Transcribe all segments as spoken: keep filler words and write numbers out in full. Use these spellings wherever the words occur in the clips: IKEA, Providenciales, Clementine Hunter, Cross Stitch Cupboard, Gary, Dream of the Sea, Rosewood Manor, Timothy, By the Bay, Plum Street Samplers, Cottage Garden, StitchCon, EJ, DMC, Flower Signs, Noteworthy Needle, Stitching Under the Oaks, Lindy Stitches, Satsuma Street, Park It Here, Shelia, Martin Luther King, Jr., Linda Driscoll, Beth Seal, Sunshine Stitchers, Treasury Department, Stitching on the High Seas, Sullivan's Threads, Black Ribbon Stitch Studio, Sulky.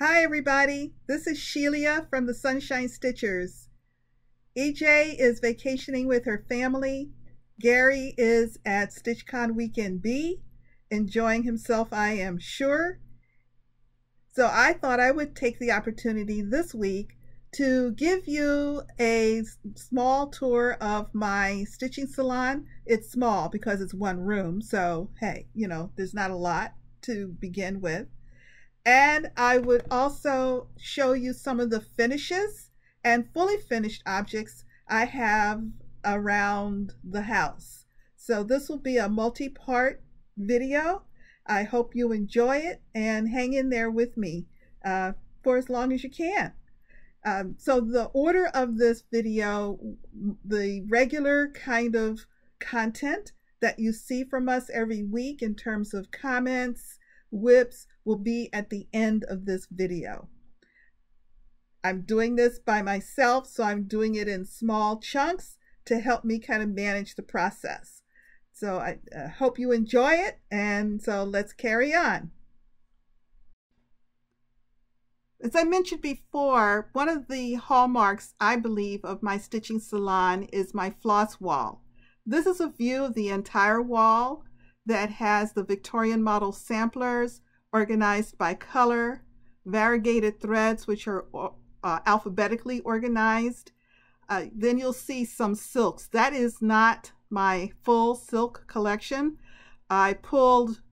Hi everybody, this is Shelia from the Sunshine Stitchers. E J is vacationing with her family. Gary is at StitchCon Weekend B, enjoying himself, I am sure. So I thought I would take the opportunity this week to give you a small tour of my stitching salon. It's small because it's one room, so hey, you know, there's not a lot to begin with. And I would also show you some of the finishes and fully finished objects I have around the house. So this will be a multi-part video. I hope you enjoy it and hang in there with me uh, for as long as you can. Um, so the order of this video, the regular kind of content that you see from us every week in terms of comments, whips, will be at the end of this video. I'm doing this by myself, so I'm doing it in small chunks to help me kind of manage the process. So I uh, hope you enjoy it, and so let's carry on. As I mentioned before, one of the hallmarks, I believe, of my stitching salon is my floss wall. This is a view of the entire wall that has the Victorian model samplers organized by color, variegated threads which are uh, alphabetically organized. Uh, then you'll see some silks. That is not my full silk collection. I pulled,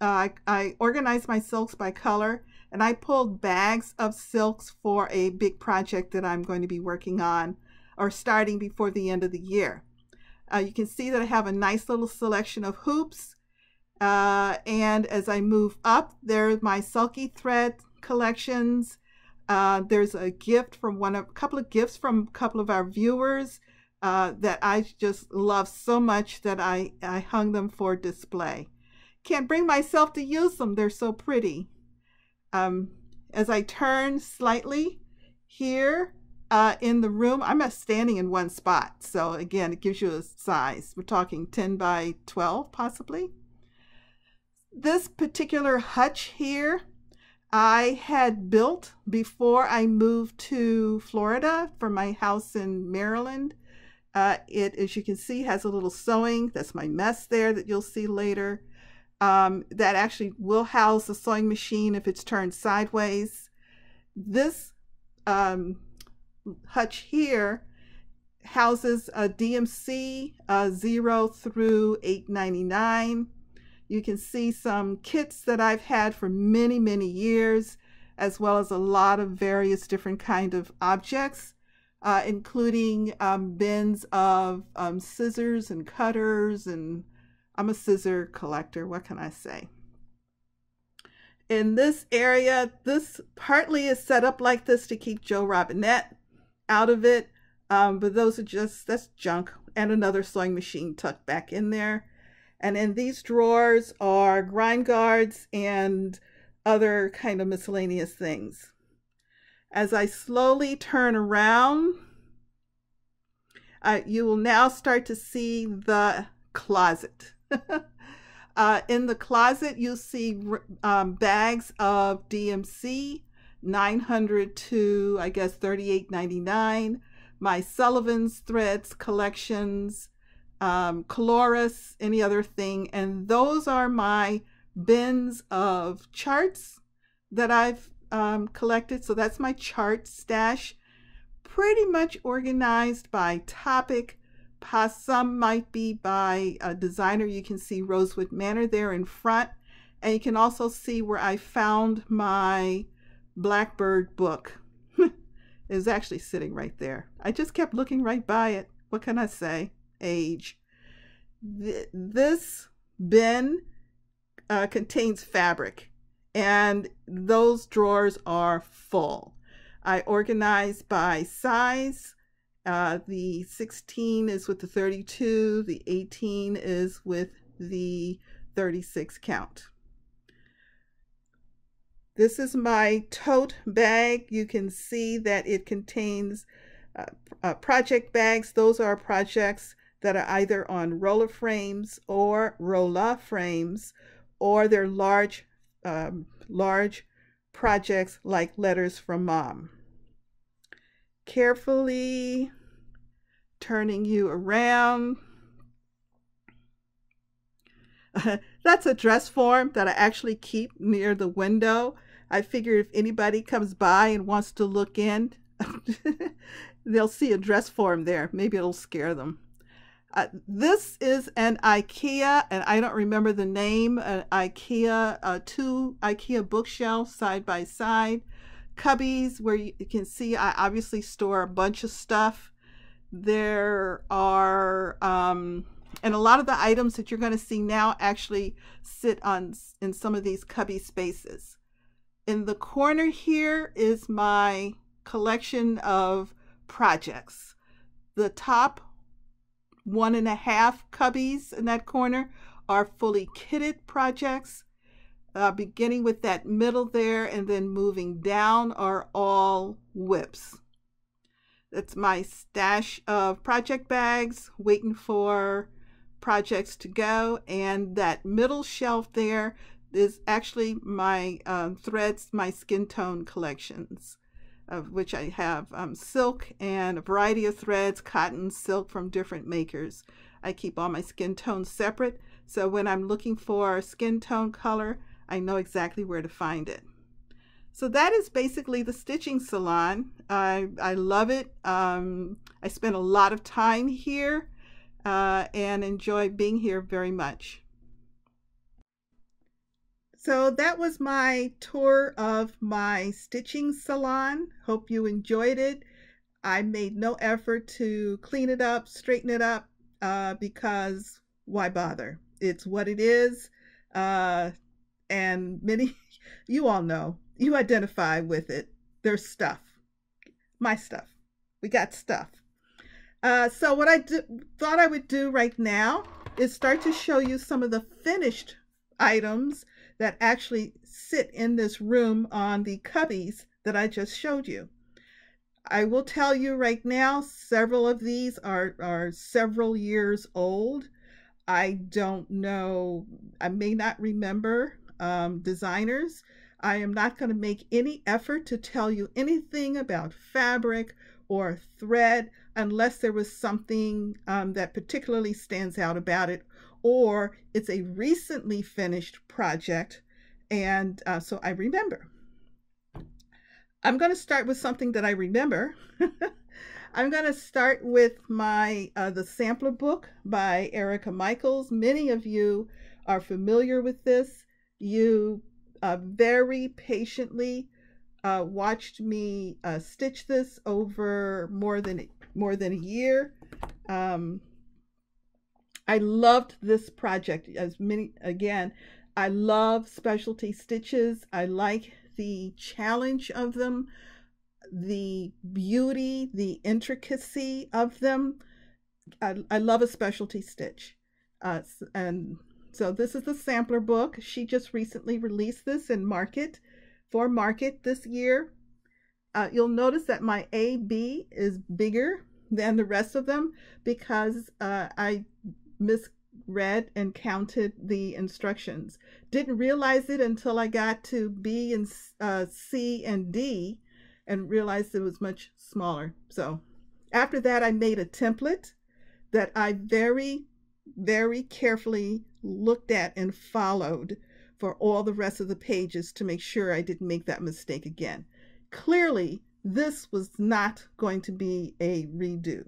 uh, I, I organized my silks by color, and I pulled bags of silks for a big project that I'm going to be working on or starting before the end of the year. Uh, you can see that I have a nice little selection of hoops. Uh, and as I move up, there's my Sulky thread collections. Uh, there's a gift from one of a couple of gifts from a couple of our viewers uh, that I just love so much that I, I hung them for display. Can't bring myself to use them. They're so pretty. Um, as I turn slightly here uh, in the room, I'm not standing in one spot. So again, it gives you a size. We're talking ten by twelve possibly. This particular hutch here, I had built before I moved to Florida from my house in Maryland. Uh, it, as you can see, has a little sewing. That's my mess there that you'll see later. Um, that actually will house the sewing machine if it's turned sideways. This um, hutch here houses a D M C uh, zero through eight ninety-nine. You can see some kits that I've had for many, many years, as well as a lot of various different kind of objects, uh, including um, bins of um, scissors and cutters, and I'm a scissor collector, what can I say? In this area, this partly is set up like this to keep Joe Robinette out of it, um, but those are just, that's junk, and another sewing machine tucked back in there. And in these drawers are grind guards and other kind of miscellaneous things. As I slowly turn around, uh, you will now start to see the closet. uh, in the closet, you'll see um, bags of D M C, nine hundred to, I guess, thirty-eight ninety-nine, my Sullivan's Threads collections, Um, Caloris, any other thing, and those are my bins of charts that I've um, collected. So that's my chart stash, pretty much organized by topic. Some might be by a designer. You can see Rosewood Manor there in front, and you can also see where I found my Blackbird book. It was actually sitting right there. I just kept looking right by it. What can I say? Age. Th this bin uh, contains fabric, and those drawers are full. I organized by size. Uh, the sixteen is with the thirty-two, the eighteen is with the thirty-six count. This is my tote bag. You can see that it contains uh, uh, project bags. Those are projects that are either on roller frames or rolla frames, or they're large, um, large projects like Letters from Mom. Carefully turning you around. That's a dress form that I actually keep near the window. I figure if anybody comes by and wants to look in, they'll see a dress form there. Maybe it'll scare them. Uh, this is an IKEA, and I don't remember the name, an IKEA, uh, two IKEA bookshelves side by side. Cubbies where you can see I obviously store a bunch of stuff. There are... Um, And a lot of the items that you're going to see now actually sit on in some of these cubby spaces. In the corner here is my collection of projects. The top one and a half cubbies in that corner are fully kitted projects. Uh, beginning with that middle there and then moving down are all whips. That's my stash of project bags waiting for projects to go, and that middle shelf there is actually my um, threads, my skin tone collections, of which I have um, silk and a variety of threads, cotton, silk from different makers. I keep all my skin tones separate, so when I'm looking for a skin tone color, I know exactly where to find it. So that is basically the stitching salon. I, I love it. Um, I spend a lot of time here. Uh, and enjoy being here very much. So that was my tour of my stitching salon. Hope you enjoyed it. I made no effort to clean it up, straighten it up, uh, because why bother? It's what it is. Uh, and many, you all know, you identify with it. There's stuff, my stuff. We got stuff. Uh, so what I do, thought I would do right now is start to show you some of the finished items that actually sit in this room on the cubbies that I just showed you. I will tell you right now, several of these are, are several years old. I don't know, I may not remember um, designers. I am not going to make any effort to tell you anything about fabric or thread, unless there was something um, that particularly stands out about it, or it's a recently finished project, and uh, so I remember. I'm going to start with something that I remember. I'm going to start with my uh, the sampler book by Erica Michaels. Many of you are familiar with this. You uh, very patiently Uh, watched me uh, stitch this over more than more than a year. Um, I loved this project. As many again, I love specialty stitches. I like the challenge of them, the beauty, the intricacy of them. I, I love a specialty stitch, uh, and so this is the sampler book. She just recently released this in market. For market this year. Uh, you'll notice that my A B is bigger than the rest of them because uh, I misread and counted the instructions. Didn't realize it until I got to B and uh, C and D and realized it was much smaller. So after that, I made a template that I very, very carefully looked at and followed for all the rest of the pages to make sure I didn't make that mistake again. Clearly, this was not going to be a redo.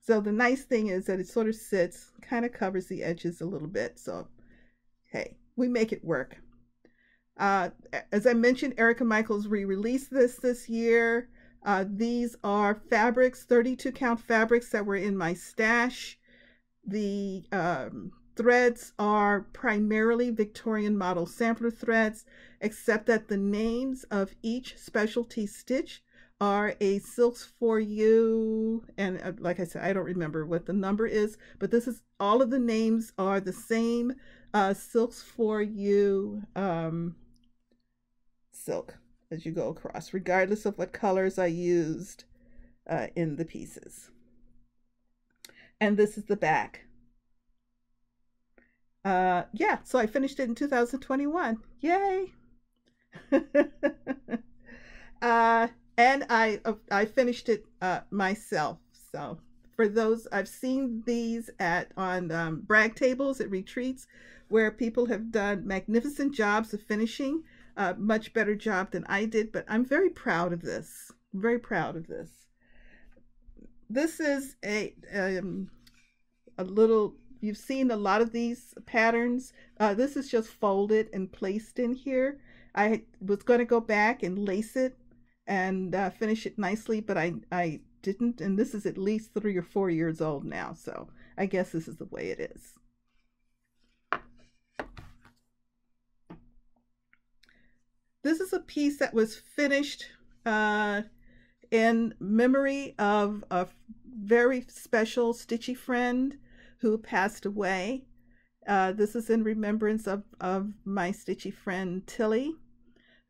So the nice thing is that it sort of sits, kind of covers the edges a little bit. So, hey, we make it work. Uh, as I mentioned, Erica Michaels re-released this this year. Uh, these are fabrics, thirty-two count fabrics that were in my stash. The um, threads are primarily Victorian model sampler threads, except that the names of each specialty stitch are a Silks four U, and like I said, I don't remember what the number is, but this is, all of the names are the same, uh, Silks four U um, silk as you go across, regardless of what colors I used uh, in the pieces. and this is the back. Uh, yeah, so I finished it in two thousand twenty-one. Yay! uh, and I uh, I finished it uh, myself. So for those, I've seen these at on um, brag tables at retreats, where people have done magnificent jobs of finishing, a uh, much better job than I did. But I'm very proud of this. I'm very proud of this. This is a um, a little. You've seen a lot of these patterns. Uh, this is just folded and placed in here. I was going to go back and lace it and uh, finish it nicely, but I, I didn't. And this is at least three or four years old now. So I guess this is the way it is. This is a piece that was finished uh, in memory of a very special stitchy friend who passed away. Uh, this is in remembrance of, of my stitchy friend, Tilly.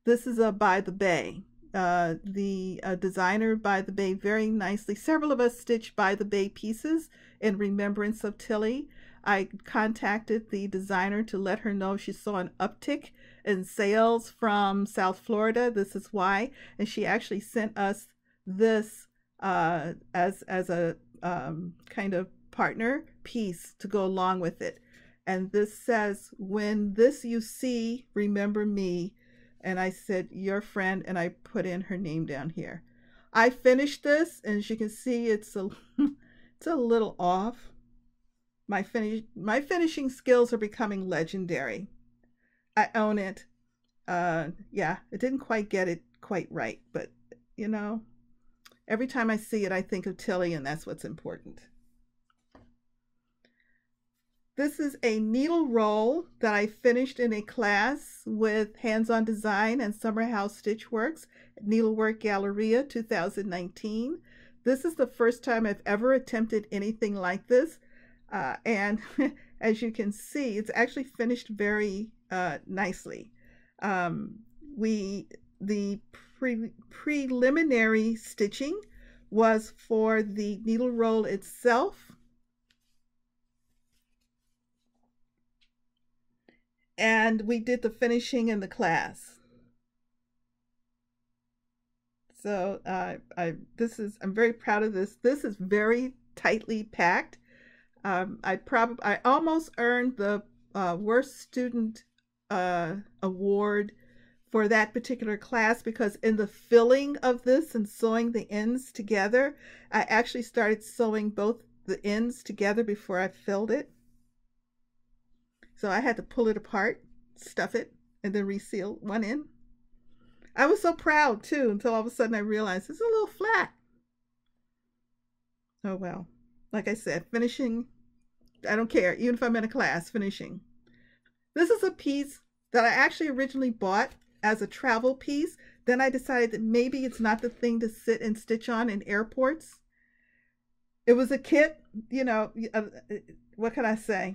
This is a By the Bay. Uh, the uh, designer By the Bay very nicely. Several of us stitched By the Bay pieces in remembrance of Tilly. I contacted the designer to let her know she saw an uptick in sales from South Florida. This is why. And she actually sent us this uh, as, as a um, kind of partner piece to go along with it. And this says, "When this you see, remember me." And I said, "Your friend," and I put in her name down here. I finished this, and as you can see, it's a it's a little off. My finish my finishing skills are becoming legendary. I own it. Uh, yeah, I didn't quite get it quite right, but you know, every time I see it, I think of Tilly, and that's what's important. This is a needle roll that I finished in a class with Hands-On Design and Summer House Stitch Works, Needlework Galleria two thousand nineteen. This is the first time I've ever attempted anything like this. Uh, and as you can see, it's actually finished very uh, nicely. Um, we, the pre preliminary stitching was for the needle roll itself. And we did the finishing in the class. So uh, I, this is, I'm very proud of this. This is very tightly packed. Um, I probably, I almost earned the uh, worst student uh, award for that particular class, because in the filling of this and sewing the ends together, I actually started sewing both the ends together before I filled it. So I had to pull it apart, stuff it, and then reseal one end. I was so proud too, until all of a sudden I realized it's a little flat. Oh well, like I said, finishing, I don't care, even if I'm in a class, finishing. This is a piece that I actually originally bought as a travel piece. Then I decided that maybe it's not the thing to sit and stitch on in airports. It was a kit, you know, what can I say?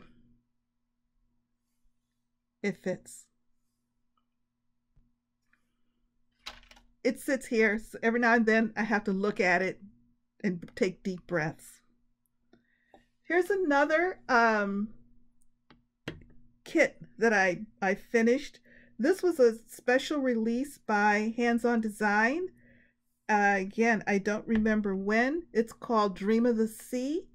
It fits. It sits here, so every now and then I have to look at it and take deep breaths. Here's another um, kit that I, I finished. This was a special release by Hands-On Design. Uh, again, I don't remember when. It's called Dream of the Sea.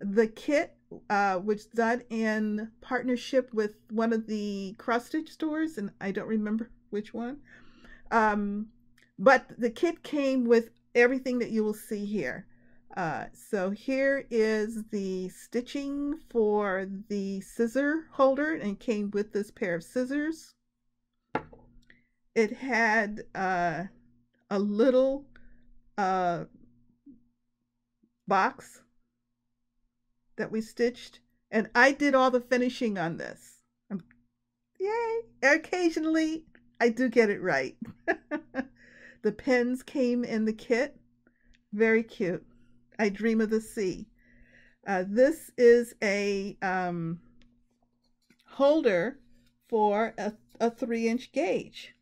The kit Uh, which done in partnership with one of the cross stitch stores, and I don't remember which one. Um, but the kit came with everything that you will see here. Uh, so here is the stitching for the scissor holder, and came with this pair of scissors. It had uh, a little uh, box that we stitched, and I did all the finishing on this. I'm, yay! Occasionally I do get it right. The pins came in the kit. Very cute. I Dream of the Sea. Uh, this is a um, holder for a, a three inch gauge.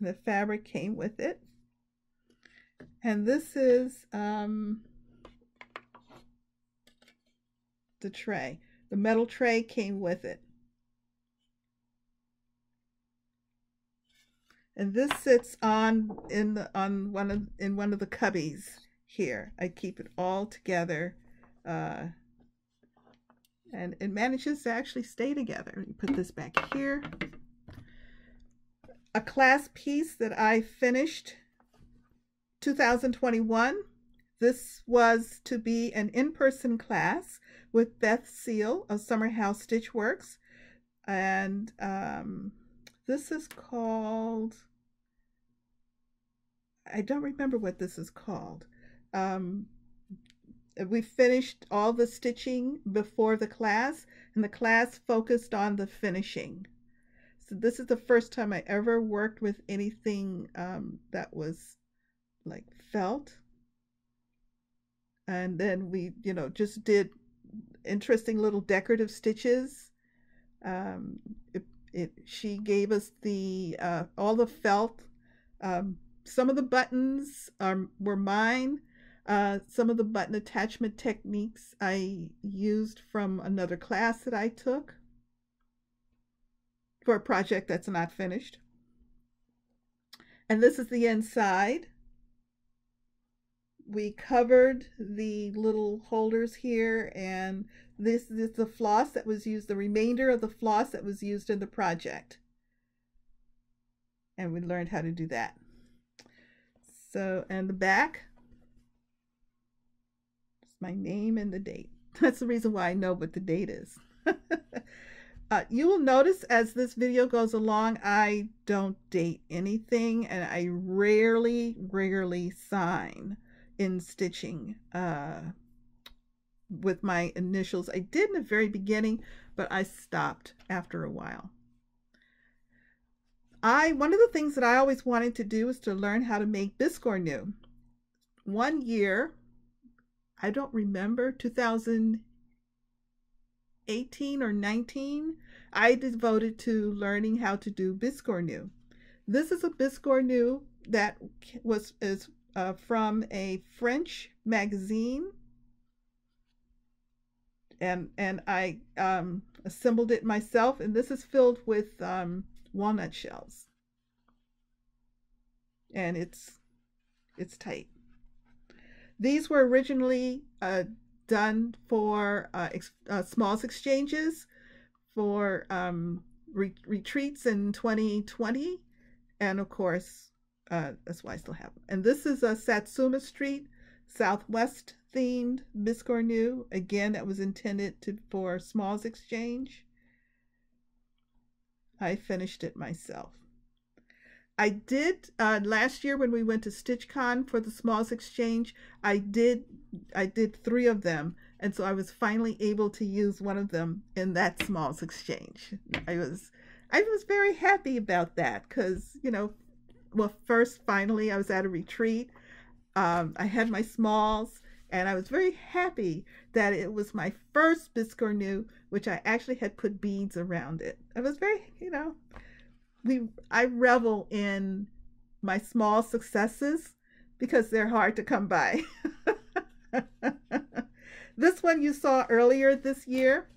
The fabric came with it. And this is um, the tray. The metal tray came with it. And this sits on in the on one of in one of the cubbies here. I keep it all together, uh, and it manages to actually stay together. You put this back here. A class piece that I finished two thousand twenty-one. This was to be an in-person class with Beth Seal of Summer House Stitch Works, and um, this is called, I don't remember what this is called. Um, we finished all the stitching before the class, and the class focused on the finishing. So this is the first time I ever worked with anything um, that was like felt. And then we, you know, just did interesting little decorative stitches. Um, it, it, she gave us the, uh, all the felt. Um, some of the buttons are, were mine. Uh, some of the button attachment techniques I used from another class that I took for a project that's not finished. And this is the inside. We covered the little holders here, and this, this is the floss that was used, the remainder of the floss that was used in the project. And we learned how to do that. So, and the back, it's my name and the date. That's the reason why I know what the date is. Uh, you will notice as this video goes along, I don't date anything, and I rarely, rarely sign in stitching uh, with my initials. I did in the very beginning, but I stopped after a while. I one of the things that I always wanted to do was to learn how to make biscornu. One year, I don't remember, two thousand eighteen or nineteen, I devoted to learning how to do biscornu. This is a biscornu that was is uh, from a French magazine, and and I um, assembled it myself. And this is filled with um, walnut shells, and it's it's tight. These were originally uh, done for uh, ex uh, smalls exchanges, for um, re retreats in twenty twenty, and of course uh, that's why I still have them. And this is a Satsuma Street Southwest themed biscornu, again that was intended to for smalls exchange. I finished it myself. I did uh, last year when we went to StitchCon for the Smalls Exchange. I did, I did three of them, and so I was finally able to use one of them in that Smalls Exchange. I was, I was very happy about that because, you know, well, first finally I was at a retreat. Um, I had my smalls, and I was very happy that it was my first biscornu, which I actually had put beads around it. I was very, you know. We, I revel in my small successes because they're hard to come by. This one you saw earlier this year,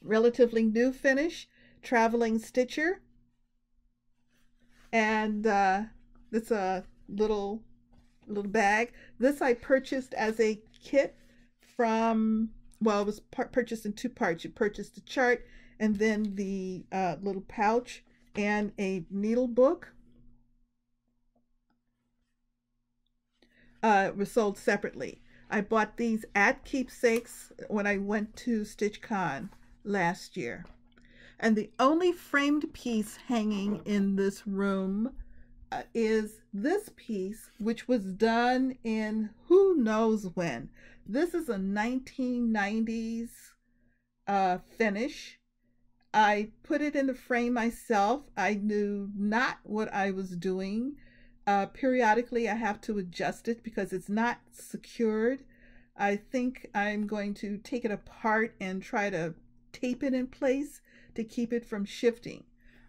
relatively new finish, Traveling Stitcher. And uh, it's a little, little bag. This I purchased as a kit from, well, it was purchased in two parts. You purchased the chart and then the uh, little pouch and a needle book. Uh, was sold separately. I bought these at Keepsakes when I went to StitchCon last year. And the only framed piece hanging in this room uh, is this piece, which was done in who knows when. This is a nineteen nineties uh, finish. I put it in the frame myself. I knew not what I was doing. Uh, periodically, I have to adjust it because it's not secured. I think I'm going to take it apart and try to tape it in place to keep it from shifting.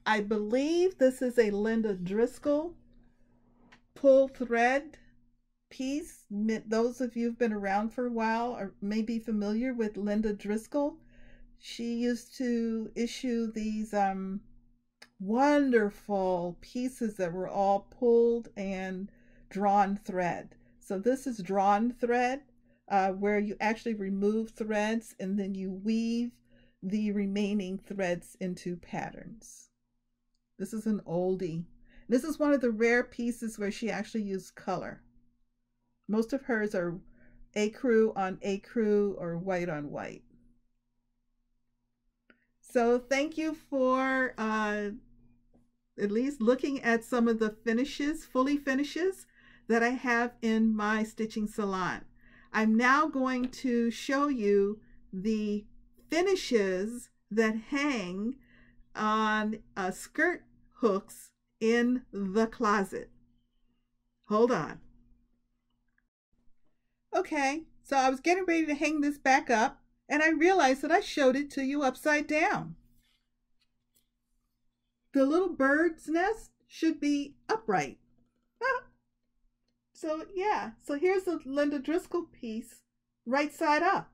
I believe this is a Linda Driscoll pull thread piece. Those of you who've been around for a while or may be familiar with Linda Driscoll. She used to issue these um, wonderful pieces that were all pulled and drawn thread. So this is drawn thread, uh, where you actually remove threads and then you weave the remaining threads into patterns. This is an oldie. This is one of the rare pieces where she actually used color. Most of hers are ecru on ecru or white on white. So thank you for uh, at least looking at some of the finishes, fully finishes that I have in my stitching salon. I'm now going to show you the finishes that hang on uh, skirt hooks in the closet. Hold on. Okay, so I was getting ready to hang this back up, and I realized that I showed it to you upside down. The little bird's nest should be upright. Ah. So yeah, so here's the Linda Driscoll piece, right side up.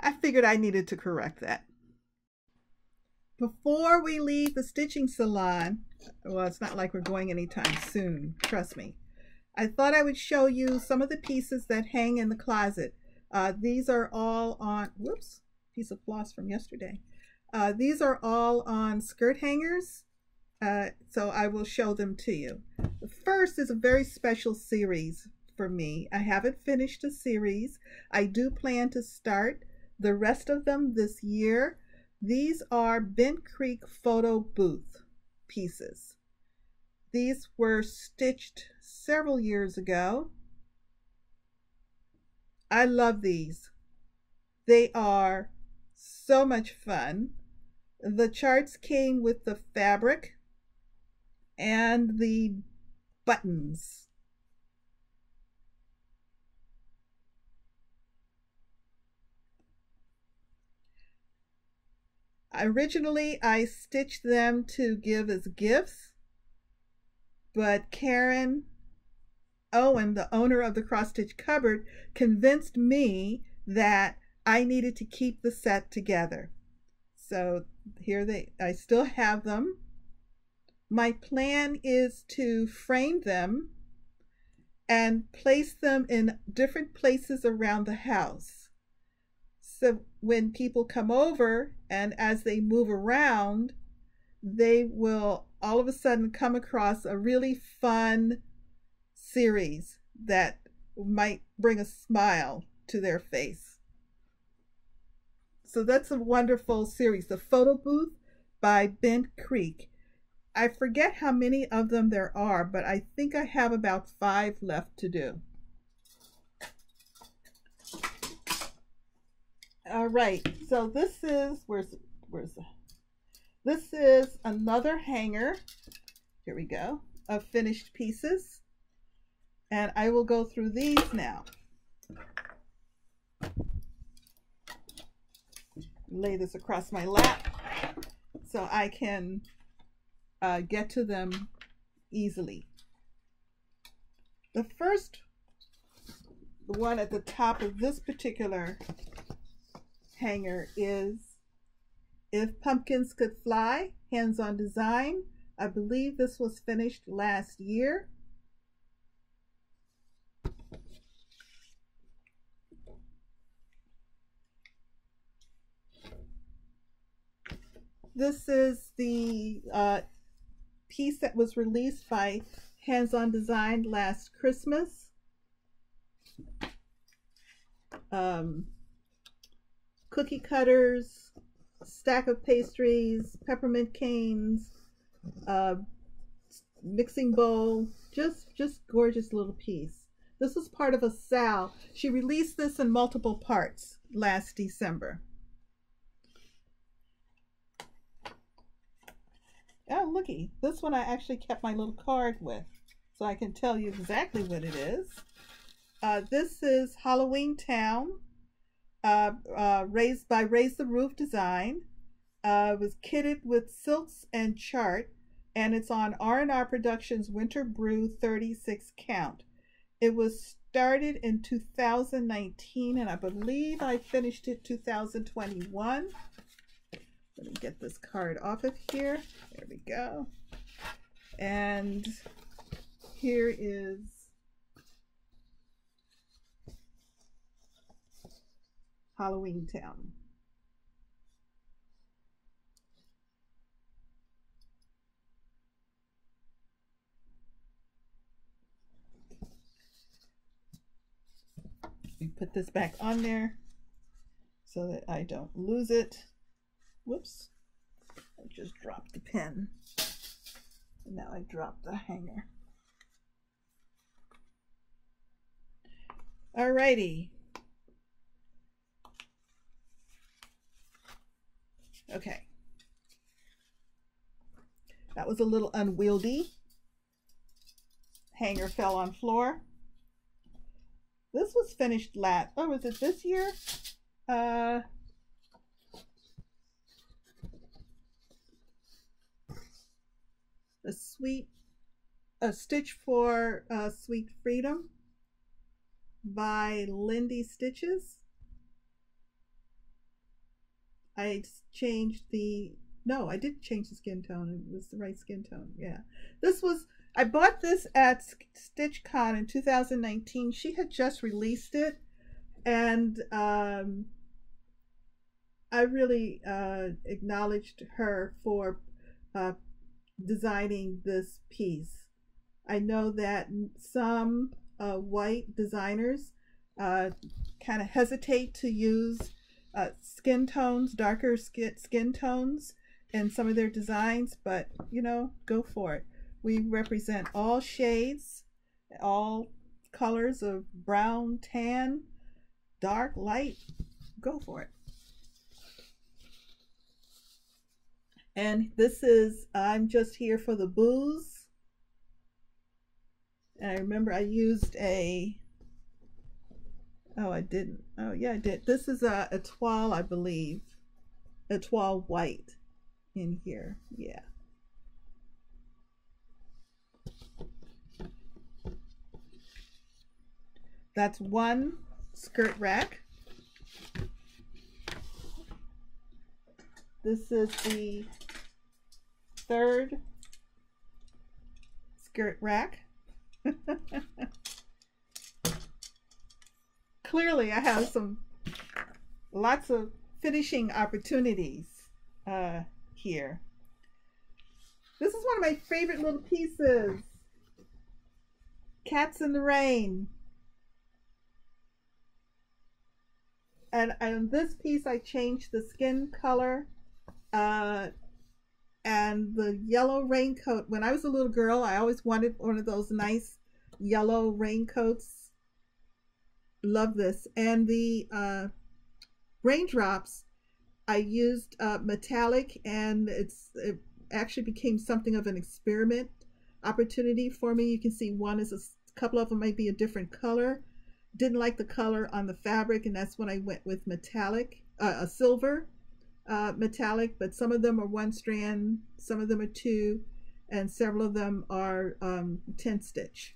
I figured I needed to correct that. Before we leave the stitching salon, well, it's not like we're going anytime soon, trust me. I thought I would show you some of the pieces that hang in the closet. Uh, these are all on, whoops, piece of floss from yesterday. Uh, these are all on skirt hangers, uh, so I will show them to you. The first is a very special series for me. I haven't finished a series. I do plan to start the rest of them this year. These are Bent Creek photo booth pieces. These were stitched several years ago. I love these. They are so much fun. The charts came with the fabric and the buttons. Originally, I stitched them to give as gifts, but Karen Owen, the owner of the Cross Stitch Cupboard, convinced me that I needed to keep the set together. So here they, I still have them. My plan is to frame them and place them in different places around the house. So when people come over and as they move around, they will all of a sudden come across a really fun series that might bring a smile to their face. So that's a wonderful series, the Photo Booth by Bent Creek. I forget how many of them there are, but I think I have about five left to do. All right, so this is, where's, where's, this is another hanger, here we go, of finished pieces. And I will go through these now. Lay this across my lap so I can uh, get to them easily. The first, the one at the top of this particular hanger is If Pumpkins Could Fly, Hands-On Design. I believe this was finished last year. This is the uh, piece that was released by Hands-On Design last Christmas. Um, cookie cutters, stack of pastries, peppermint canes, uh, mixing bowl, just, just gorgeous little piece. This is part of a sal. She released this in multiple parts last December. Oh, looky, this one I actually kept my little card with, so I can tell you exactly what it is. Uh, this is Halloween Town, uh, uh, raised by Raise the Roof Design. uh, was kitted with silks and chart, and it's on R and R Productions Winter Brew thirty-six count. It was started in two thousand nineteen, and I believe I finished it two thousand twenty-one. Let me get this card off of here. There we go. And here is Halloween Town. Let me put this back on there so that I don't lose it. Whoops, I just dropped the pen. And now I dropped the hanger. Alrighty. Okay. That was a little unwieldy. Hanger fell on floor. This was finished last, oh, was it this year? Uh, a sweet, a stitch for uh, Sweet Freedom by Lindy Stitches. I changed the, no, I didn't change the skin tone. It was the right skin tone, yeah. This was, I bought this at StitchCon in two thousand nineteen. She had just released it, and um, I really uh, acknowledged her for uh, designing this piece. I know that some uh, white designers uh, kind of hesitate to use uh, skin tones, darker skin, skin tones in some of their designs, but you know, go for it. We represent all shades, all colors of brown, tan, dark, light. Go for it. And this is I'm Just Here for the Booze. And I remember I used a, oh, I didn't. Oh, yeah, I did. This is a, a toile, I believe. A toile white in here. Yeah. That's one skirt rack. This is the third skirt rack. Clearly I have some lots of finishing opportunities uh, here. This is one of my favorite little pieces. Cats in the Rain. And on this piece, I changed the skin color uh, and the yellow raincoat. When I was a little girl, I always wanted one of those nice yellow raincoats. Love this. And the uh, raindrops, I used uh, metallic, and it's it actually became something of an experiment opportunity for me. You can see one is a couple of them might be a different color. Didn't like the color on the fabric, and that's when I went with metallic, uh, a silver uh, metallic, but some of them are one strand, some of them are two, and several of them are um, ten stitch,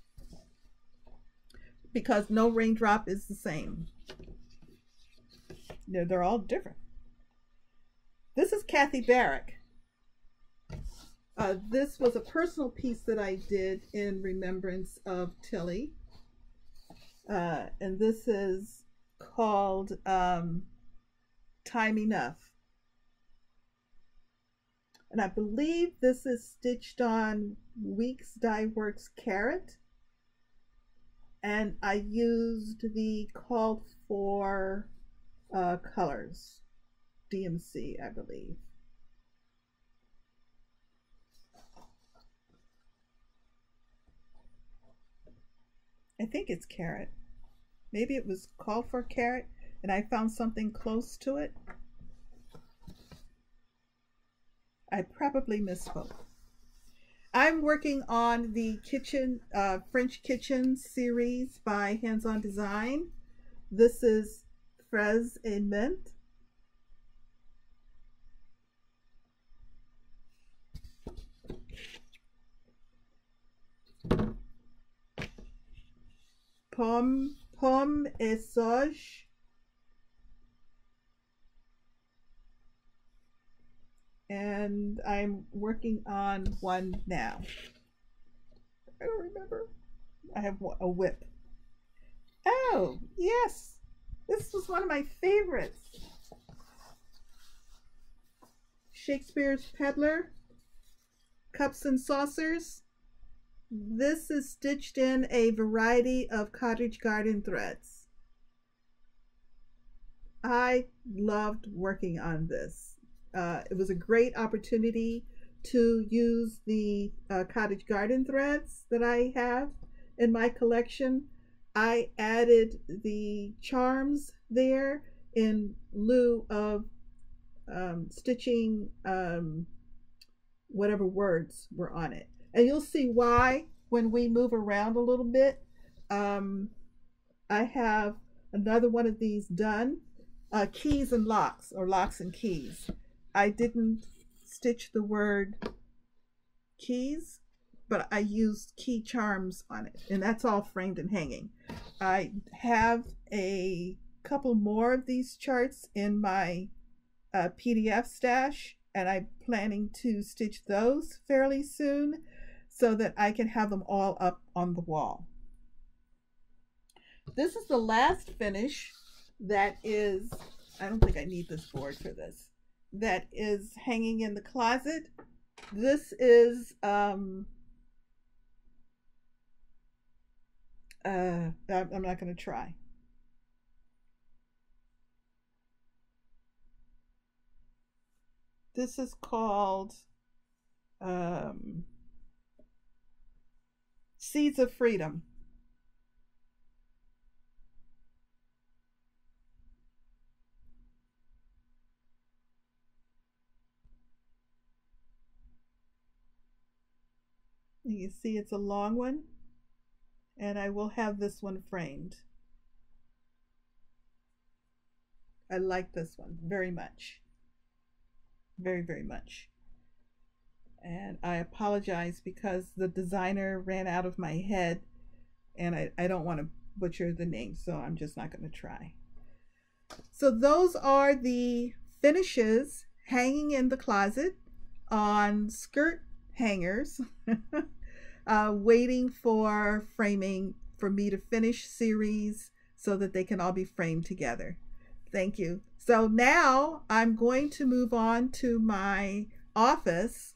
because no raindrop is the same. They're, they're all different. This is Kathy Barrick. Uh, this was a personal piece that I did in remembrance of Tilly. Uh, and this is called um, Time Enough. And I believe this is stitched on Weeks Dye Works Carrot. And I used the Call for uh, Colors, D M C, I believe. I think it's Carrot. Maybe it was Call for Carrot, and I found something close to it. I probably misspoke. I'm working on the kitchen, uh, French Kitchen series by Hands-On Design. This is Fraise et Mint. Pomme, Pomme et Sage. And I'm working on one now. I don't remember. I have a whip. Oh, yes. This was one of my favorites. Shakespeare's Peddler, Cups and Saucers. This is stitched in a variety of Cottage Garden threads. I loved working on this. Uh, it was a great opportunity to use the uh, Cottage Garden threads that I have in my collection. I added the charms there in lieu of um, stitching um, whatever words were on it. And you'll see why when we move around a little bit. Um, I have another one of these done. Uh, keys and locks, or locks and keys. I didn't stitch the word keys, but I used key charms on it, and that's all framed and hanging. I have a couple more of these charts in my uh, P D F stash, and I'm planning to stitch those fairly soon so that I can have them all up on the wall. This is the last finish that is, I don't think I need this board for this, that is hanging in the closet. This is um uh I'm not going to try. This is called um Seeds of Freedom. You see it's a long one, and I will have this one framed. I like this one very much, very very much, and I apologize because the designer ran out of my head, and I, I don't want to butcher the name, so I'm just not going to try. So those are the finishes hanging in the closet on skirt hangers. Uh, waiting for framing for me to finish series so that they can all be framed together. Thank you. So now I'm going to move on to my office,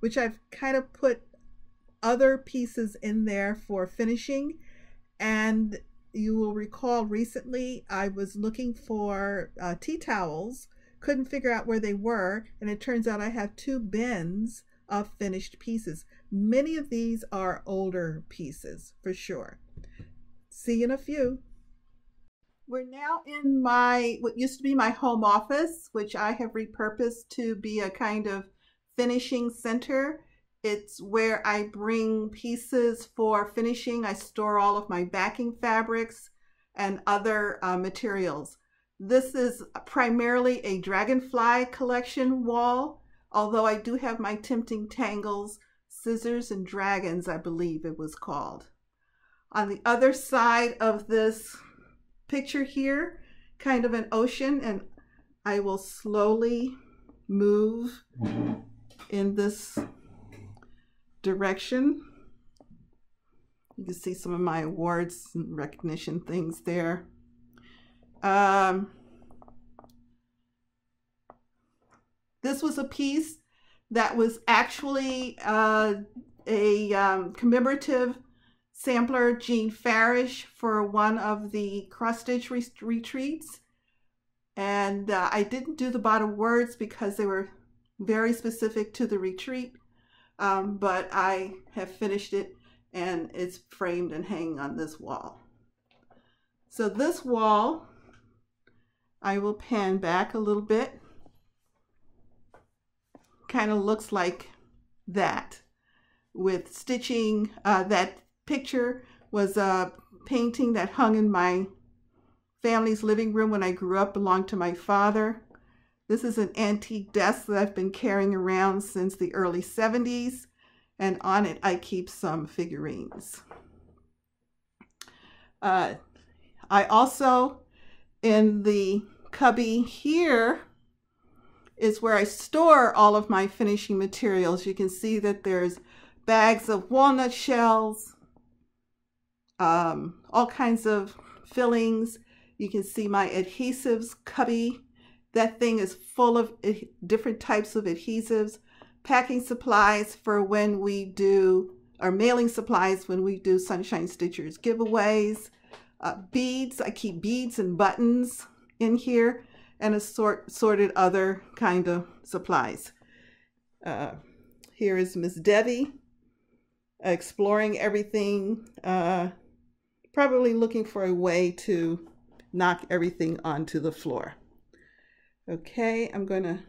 which I've kind of put other pieces in there for finishing. And you will recall recently I was looking for uh, tea towels, couldn't figure out where they were, and it turns out I have two bins of finished pieces. Many of these are older pieces for sure. See you in a few. We're now in my, what used to be my home office, which I have repurposed to be a kind of finishing center. It's where I bring pieces for finishing. I store all of my backing fabrics and other uh, materials. This is primarily a dragonfly collection wall, although I do have my Tempting Tangles, Scissors and Dragons, I believe it was called. On the other side of this picture here, kind of an ocean, and I will slowly move in this direction. You can see some of my awards and recognition things there. Um, This was a piece that was actually uh, a um, commemorative sampler, Jean Farish, for one of the cross stitch re retreats. And uh, I didn't do the bottom words because they were very specific to the retreat, um, but I have finished it and it's framed and hanging on this wall. So this wall, I will pan back a little bit, kind of looks like that with stitching. Uh, that picture was a painting that hung in my family's living room when I grew up, belonged to my father. This is an antique desk that I've been carrying around since the early seventies, and on it I keep some figurines. Uh, I also, in the cubby here, is where I store all of my finishing materials. You can see that there's bags of walnut shells, um, all kinds of fillings. You can see my adhesives cubby. That thing is full of different types of adhesives. Packing supplies for when we do, or mailing supplies when we do Sunshine Stitchers giveaways. Uh, beads, I keep beads and buttons in here, and assorted other kind of supplies. Uh, here is Miss Debbie exploring everything, uh, probably looking for a way to knock everything onto the floor. Okay, I'm gonna...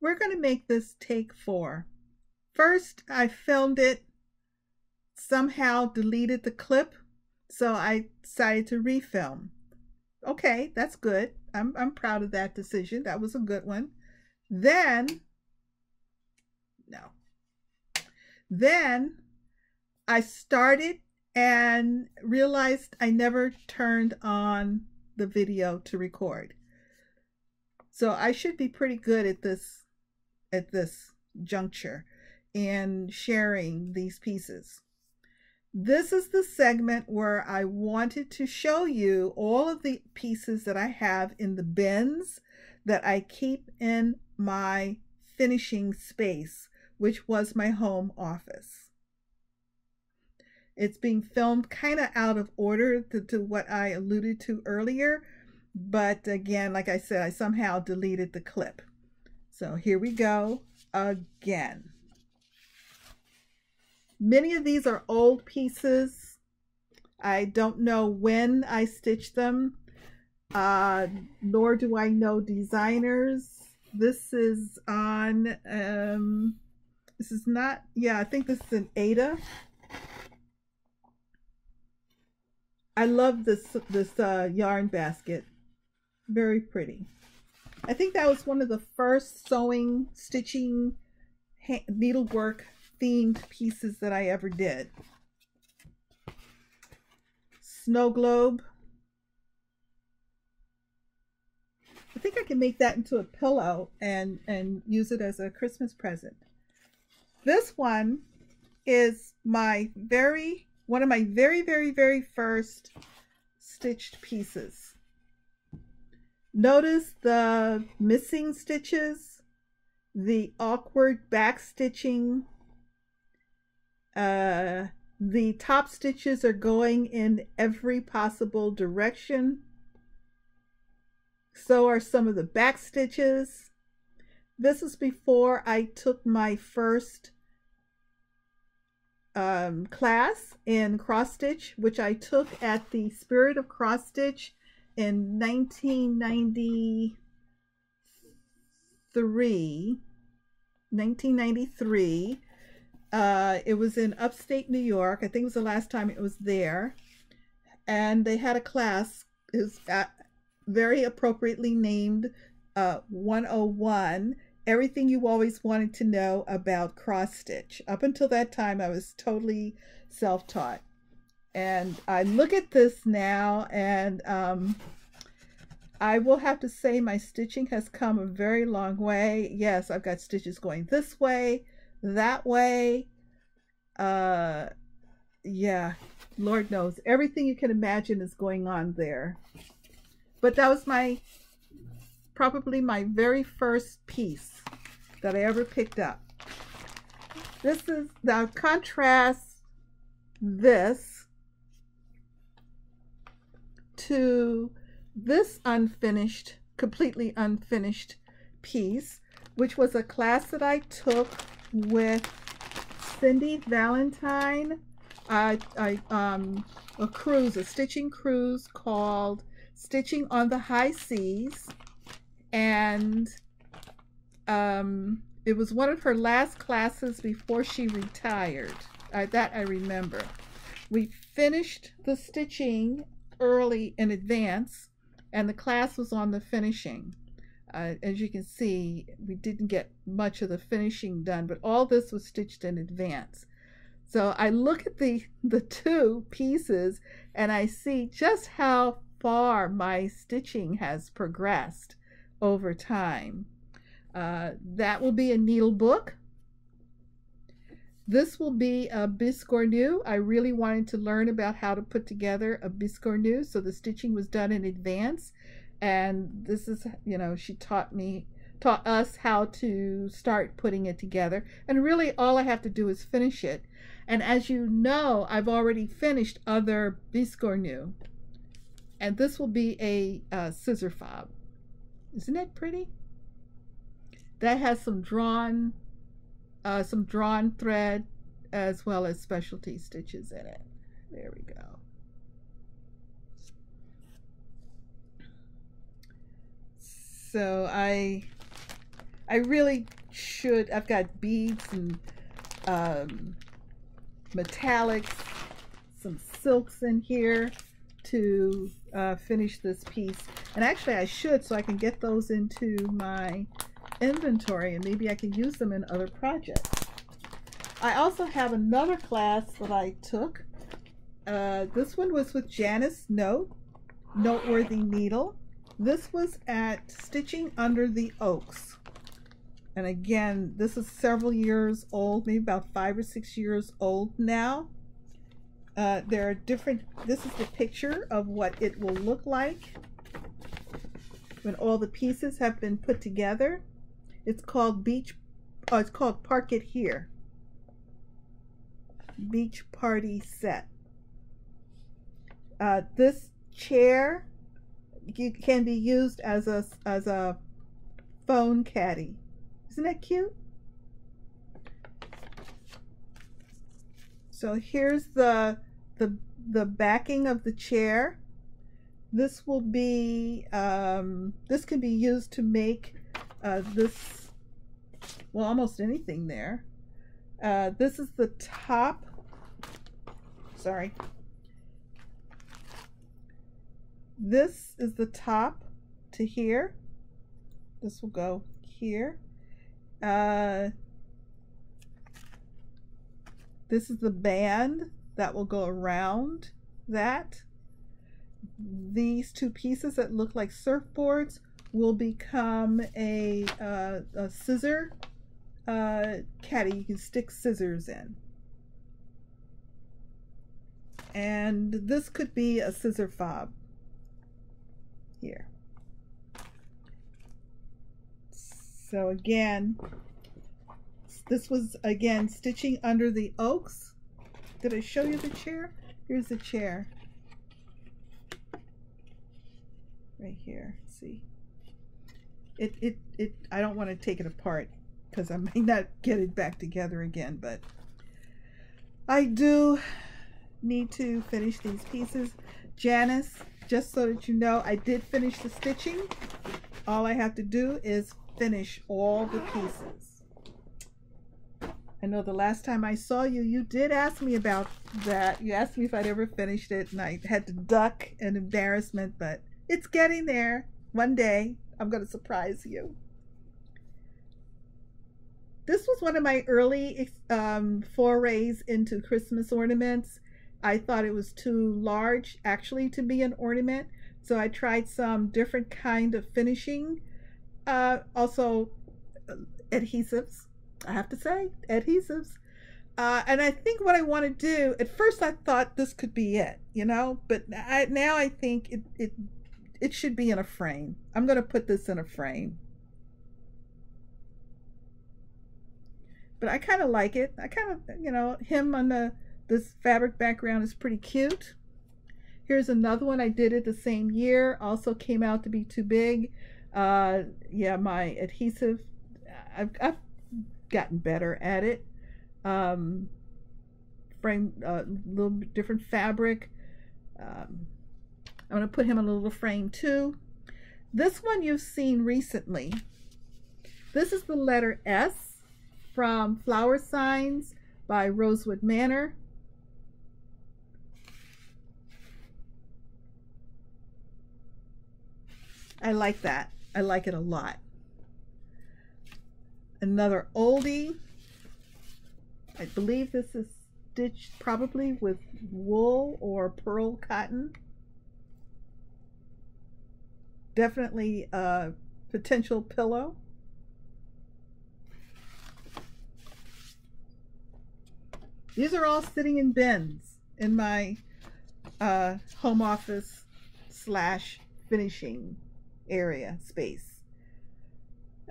We're gonna make this take four. First, I filmed it, somehow deleted the clip, so I decided to refilm. Okay, that's good. I'm, I'm proud of that decision. That was a good one. Then, no. Then I started and realized I never turned on the video to record. So I should be pretty good at this, at this juncture in sharing these pieces. This is the segment where I wanted to show you all of the pieces that I have in the bins that I keep in my finishing space, which was my home office. It's being filmed kind of out of order to, to what I alluded to earlier, but again, like I said, I somehow deleted the clip. So here we go again. Many of these are old pieces. I don't know when I stitched them, uh, nor do I know designers. This is on, um, this is not, yeah, I think this is an Ada. I love this, this uh, yarn basket. Very pretty. I think that was one of the first sewing, stitching, needlework themed pieces that I ever did. Snow globe. I think I can make that into a pillow and, and use it as a Christmas present. This one is my very, one of my very, very, very first stitched pieces. Notice the missing stitches, the awkward back stitching. Uh, the top stitches are going in every possible direction. So are some of the back stitches. This is before I took my first um, class in cross stitch, which I took at the Spirit of Cross Stitch in nineteen ninety-three. Uh, it was in upstate New York. I think it was the last time it was there. And they had a class, it was very appropriately named uh, one oh one, Everything You Always Wanted to Know About Cross Stitch. Up until that time, I was totally self-taught. And I look at this now, and um, I will have to say my stitching has come a very long way. Yes, I've got stitches going this way, that way, uh, yeah, Lord knows everything you can imagine is going on there. But that was my, probably my very first piece that I ever picked up. This is, now contrast this to this unfinished, completely unfinished piece, which was a class that I took with Cindy Valentine, I, I, um, a cruise, a stitching cruise called Stitching on the High Seas, and um, it was one of her last classes before she retired. Uh, that I remember. We finished the stitching early in advance, and the class was on the finishing. Uh, as you can see, we didn't get much of the finishing done, but all this was stitched in advance. So I look at the, the two pieces and I see just how far my stitching has progressed over time. Uh, that will be a needle book. This will be a biscornu. I really wanted to learn about how to put together a biscornu, so the stitching was done in advance. And this is, you know, she taught me, taught us how to start putting it together. And really all I have to do is finish it. And as you know, I've already finished other biscornu. And this will be a uh, scissor fob. Isn't that pretty? That has some drawn Uh, some drawn thread as well as specialty stitches in it. There we go. So I I really should, I've got beads and um, metallics, some silks in here to uh, finish this piece. And actually I should, so I can get those into my inventory and maybe I can use them in other projects. I also have another class that I took. Uh, this one was with Janice Note, Noteworthy Needle. This was at Stitching Under the Oaks. And again, this is several years old, maybe about five or six years old now. Uh, there are different, this is the picture of what it will look like when all the pieces have been put together. It's called Beach, oh, it's called Park It Here. Beach Party Set. Uh, this chair can be used as a, as a phone caddy. Isn't that cute? So here's the, the, the backing of the chair. This will be, um, this can be used to make Uh, this, well, almost anything there. Uh, this is the top, sorry. This is the top to here. This will go here. Uh, this is the band that will go around that. These two pieces that look like surfboards will become a, uh, a scissor uh, caddy. You can stick scissors in. And this could be a scissor fob here. So again, this was again Stitching Under the Oaks. Did I show you the chair? Here's the chair. Right here, see? It, it, it, I don't want to take it apart because I may not get it back together again, but I do need to finish these pieces. Janice, just so that you know, I did finish the stitching. All I have to do is finish all the pieces. I know the last time I saw you, you did ask me about that. You asked me if I'd ever finished it, and I had to duck in embarrassment, but it's getting there. One day I'm going to surprise you. This was one of my early um, forays into Christmas ornaments. I thought it was too large actually to be an ornament, so I tried some different kind of finishing. Uh, also uh, adhesives, I have to say, adhesives. Uh, and I think what I want to do, at first I thought this could be it, you know, but I, now I think it, it It should be in a frame. I'm going to put this in a frame. But I kind of like it. I kind of, you know, him on the this fabric background is pretty cute. Here's another one I did it the same year. Also came out to be too big. Uh, yeah, my adhesive, I've, I've gotten better at it. Um, frame, a uh, little bit different fabric. Um, I'm going to put him in a little frame too. This one you've seen recently. This is the letter S from Flower Signs by Rosewood Manor. I like that. I like it a lot. Another oldie. I believe this is stitched probably with wool or pearl cotton. Definitely a potential pillow. These are all sitting in bins in my uh, home office slash finishing area space.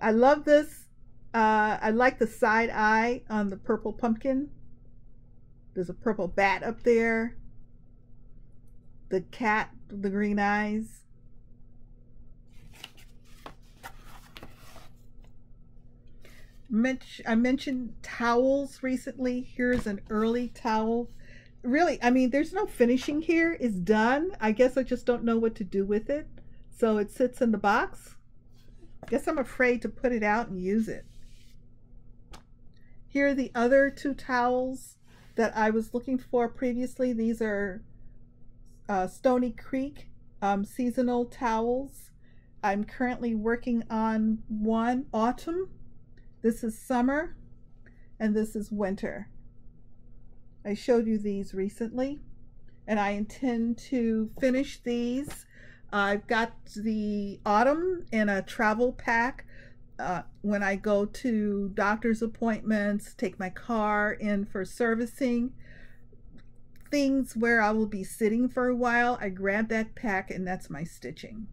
I love this. Uh, I like the side eye on the purple pumpkin. There's a purple bat up there. The cat, the green eyes. I mentioned towels recently. Here's an early towel. Really, I mean, there's no finishing here. It's done. I guess I just don't know what to do with it. So it sits in the box. I guess I'm afraid to put it out and use it. Here are the other two towels that I was looking for previously. These are uh, Stony Creek um, seasonal towels. I'm currently working on one, autumn. This is summer, and this is winter. I showed you these recently, and I intend to finish these. Uh, I've got the autumn in a travel pack. Uh, when I go to doctor's appointments, take my car in for servicing, things where I will be sitting for a while, I grab that pack, and that's my stitching.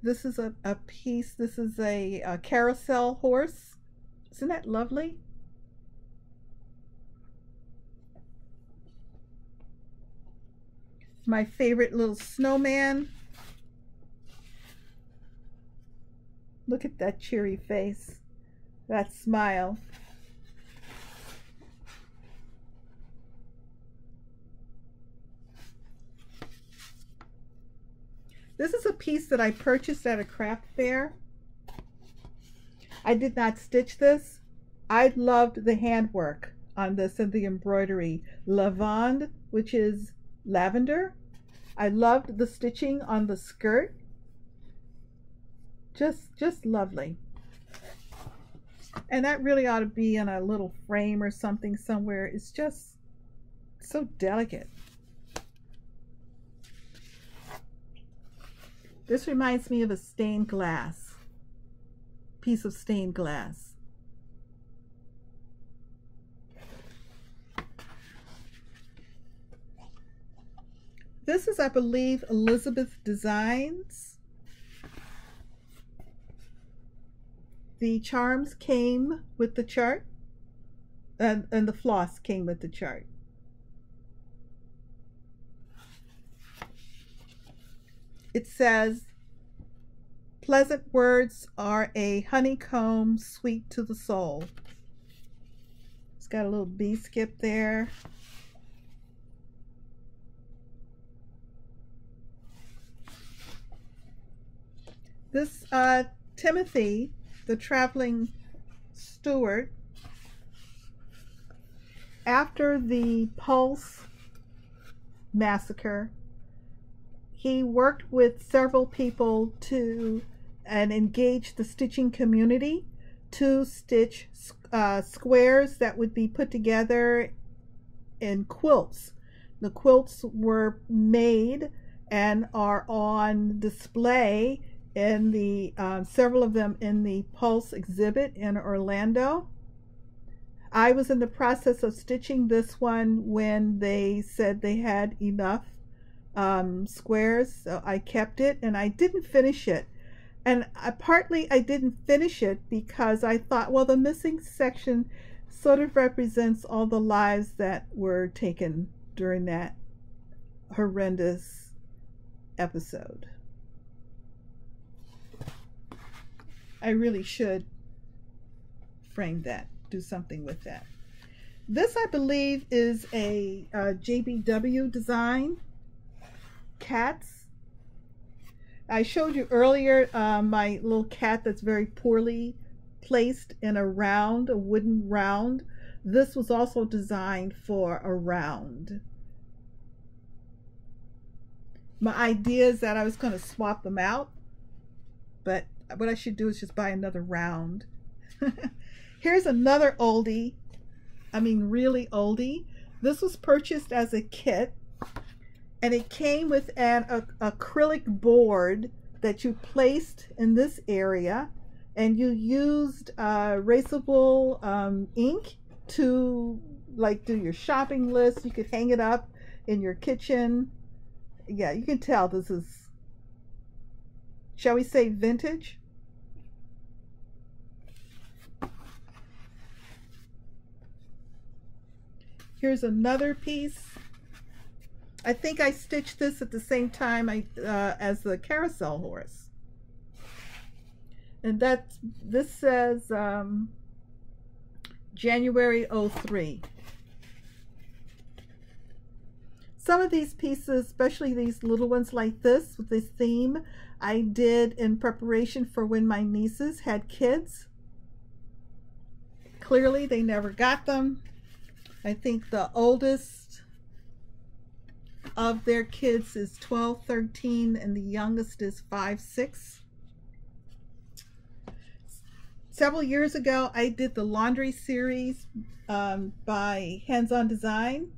This is a, a piece, this is a, a carousel horse. Isn't that lovely? My favorite little snowman. Look at that cheery face, that smile. This is a piece that I purchased at a craft fair. I did not stitch this. I loved the handwork on this and the embroidery. Lavande, which is lavender. I loved the stitching on the skirt. Just, just lovely. And that really ought to be in a little frame or something somewhere. It's just so delicate. This reminds me of a stained glass, piece of stained glass. This is, I believe, Elizabeth Designs. The charms came with the chart, and, and the floss came with the chart. It says, pleasant words are a honeycomb sweet to the soul. It's got a little bee skip there. This uh, Timothy, the traveling steward, after the Pulse massacre, he worked with several people to and engaged the stitching community to stitch uh, squares that would be put together in quilts. The quilts were made and are on display in the uh, several of them in the Pulse exhibit in Orlando. I was in the process of stitching this one when they said they had enough Um, squares, so I kept it and I didn't finish it. And I, partly I didn't finish it because I thought, well, the missing section sort of represents all the lives that were taken during that horrendous episode. I really should frame that, do something with that. This, I believe, is a, a J B W design. Cats. I showed you earlier uh, my little cat that's very poorly placed in a round, a wooden round. This was also designed for a round. My idea is that I was going to swap them out, but what I should do is just buy another round. Here's another oldie, I mean really oldie. This was purchased as a kit, and it came with an a, acrylic board that you placed in this area, and you used uh, erasable um, ink to like do your shopping list. You could hang it up in your kitchen. Yeah, you can tell this is, shall we say, vintage? Here's another piece. I think I stitched this at the same time I, uh, as the carousel horse. And that, this says um, January oh three. Some of these pieces, especially these little ones like this, with this theme, I did in preparation for when my nieces had kids. Clearly, they never got them. I think the oldest of their kids is twelve, thirteen, and the youngest is five, six. Several years ago, I did the laundry series um, by Hands-On Design.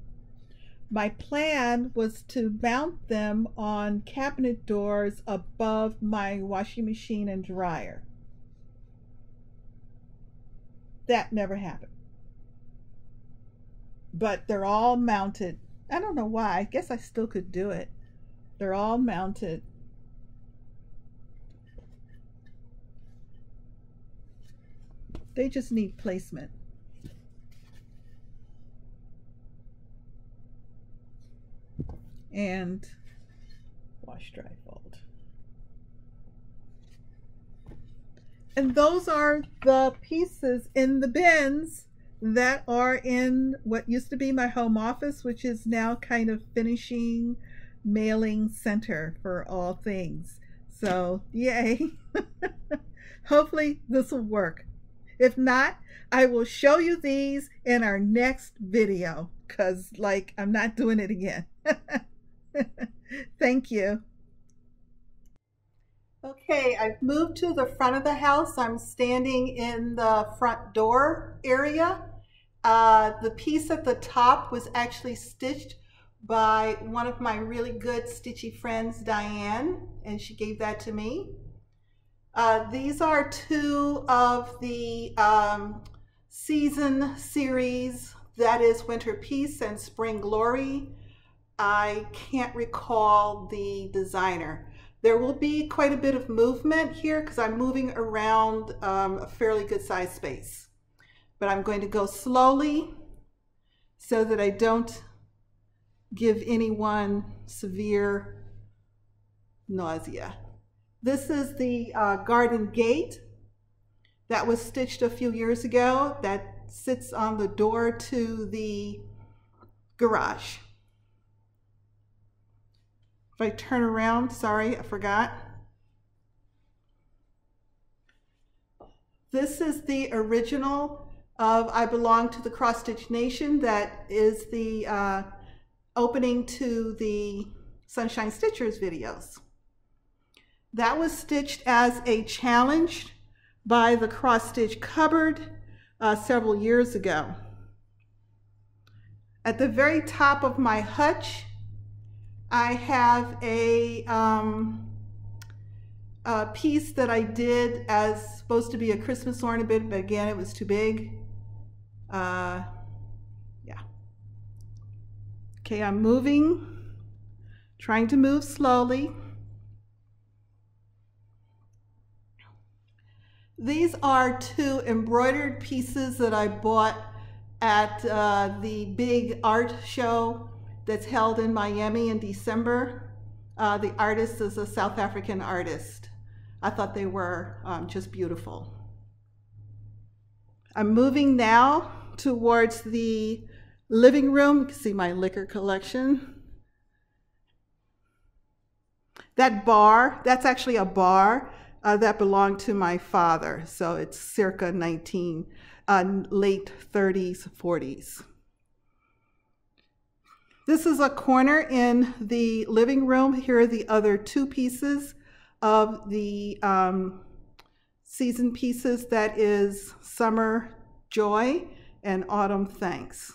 My plan was to mount them on cabinet doors above my washing machine and dryer. That never happened. But they're all mounted. I don't know why. I guess I still could do it. They're all mounted. They just need placement. And wash, dry, fold. And those are the pieces in the bins that are in what used to be my home office, which is now kind of finishing mailing center for all things. So yay. Hopefully this will work. If not, I will show you these in our next video, because like I'm not doing it again. Thank you. Okay, I've moved to the front of the house. I'm standing in the front door area. Uh, the piece at the top was actually stitched by one of my really good stitchy friends, Diane, and she gave that to me. Uh, these are two of the um, season series, that is Winter Peace and Spring Glory. I can't recall the designer. There will be quite a bit of movement here because I'm moving around um, a fairly good sized space. But I'm going to go slowly so that I don't give anyone severe nausea. This is the uh, garden gate that was stitched a few years ago that sits on the door to the garage. If I turn around, sorry, I forgot. This is the original of I Belong to the Cross Stitch Nation. That is the uh, opening to the Sunshine Stitchers videos. That was stitched as a challenge by the Cross Stitch Cupboard uh, several years ago. At the very top of my hutch, I have a, um, a piece that I did as supposed to be a Christmas ornament, but again, it was too big. Uh, yeah. Okay, I'm moving, trying to move slowly. These are two embroidered pieces that I bought at uh, the big art show that's held in Miami in December. Uh, the artist is a South African artist. I thought they were um, just beautiful. I'm moving now towards the living room. You can see my liquor collection. That bar, that's actually a bar uh, that belonged to my father. So it's circa nineteen, uh, late thirties, forties. This is a corner in the living room. Here are the other two pieces of the um, season pieces. That is Summer Joy and Autumn Thanks.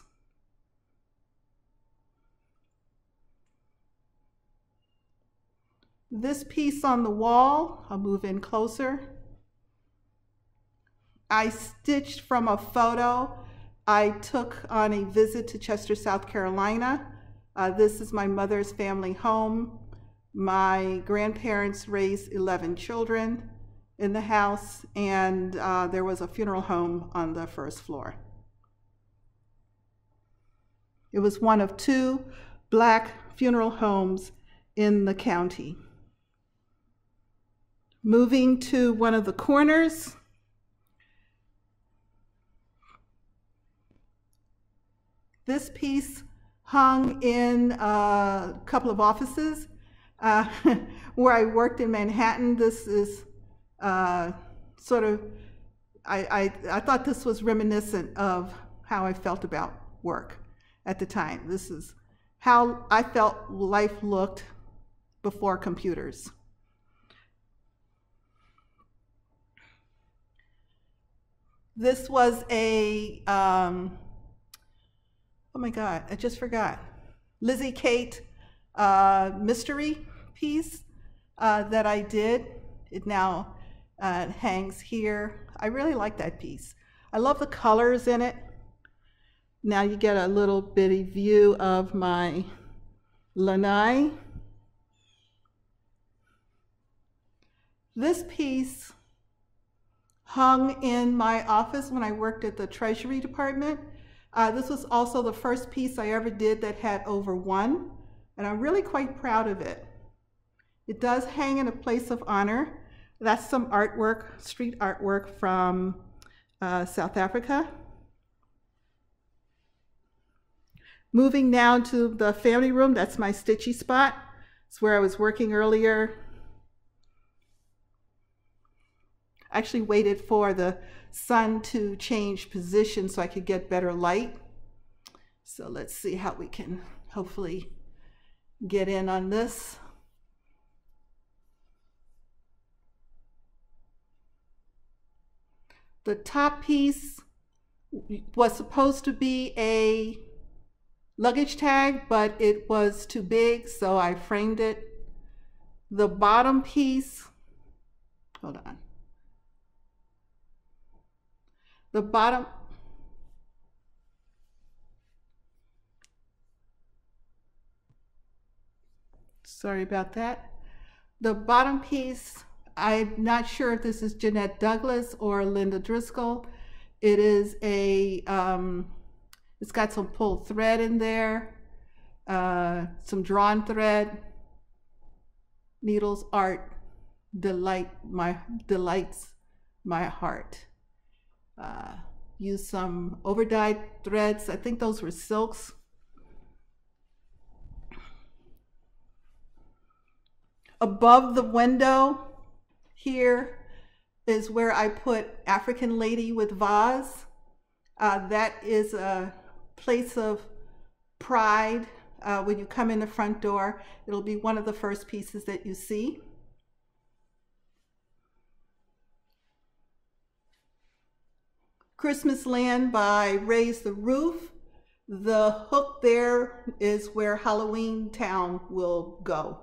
This piece on the wall, I'll move in closer. I stitched from a photo I took on a visit to Chester, South Carolina. Uh, this is my mother's family home. My grandparents raised eleven children in the house, and uh, there was a funeral home on the first floor. It was one of two black funeral homes in the county. Moving to one of the corners, this piece hung in a couple of offices uh, where I worked in Manhattan. This is uh, sort of, I, I, I thought this was reminiscent of how I felt about work at the time. This is how I felt life looked before computers. This was a, um, oh my God, I just forgot. Lizzie Kate uh, mystery piece uh, that I did. It now uh, hangs here. I really like that piece. I love the colors in it. Now you get a little bitty view of my lanai. This piece hung in my office when I worked at the Treasury Department. Uh, this was also the first piece I ever did that had over one, and I'm really quite proud of it. It does hang in a place of honor. That's some artwork, street artwork from uh, South Africa. Moving now to the family room, that's my stitchy spot. It's where I was working earlier. I actually waited for the sun to change position so I could get better light. So let's see how we can hopefully get in on this. The top piece was supposed to be a luggage tag, but it was too big, so I framed it. The bottom piece, hold on. The bottom, sorry about that. The bottom piece, I'm not sure if this is Jeanette Douglas or Linda Driscoll. It is a, um, it's got some pulled thread in there, uh, some drawn thread. Needles art delight my, delights my heart. Uh, use some overdyed threads. I think those were silks. Above the window here is where I put African Lady with Vase. Uh, that is a place of pride. Uh, when you come in the front door, it'll be one of the first pieces that you see. Christmas Land by Raise the Roof. The hook there is where Halloween Town will go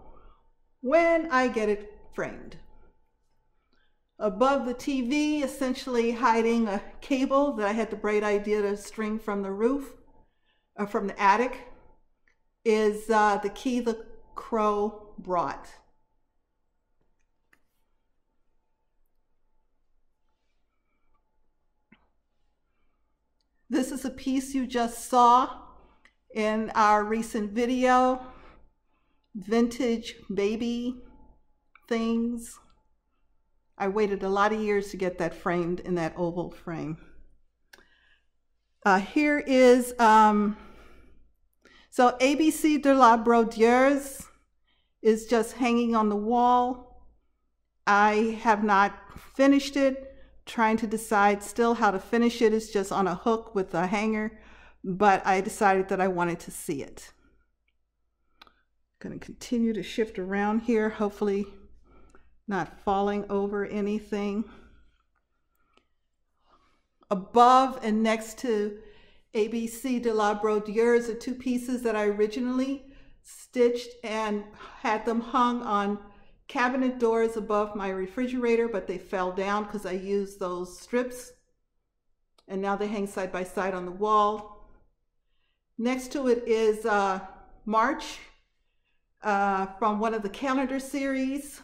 when I get it framed. Above the T V, essentially hiding a cable that I had the bright idea to string from the roof, uh, from the attic, is uh, the key the crow brought. This is a piece you just saw in our recent video, vintage baby things. I waited a lot of years to get that framed in that oval frame. Uh, here is, um, so A B C de la Brodieuse is just hanging on the wall. I have not finished it. Trying to decide still how to finish it. Is just on a hook with a hanger, but I decided that I wanted to see it. Going to continue to shift around here, hopefully not falling over anything. Above and next to A B C de la Brodiere's are two pieces that I originally stitched and had them hung on cabinet doors above my refrigerator, but they fell down because I used those strips, and now they hang side by side on the wall. Next to it is uh, March uh, from one of the calendar series,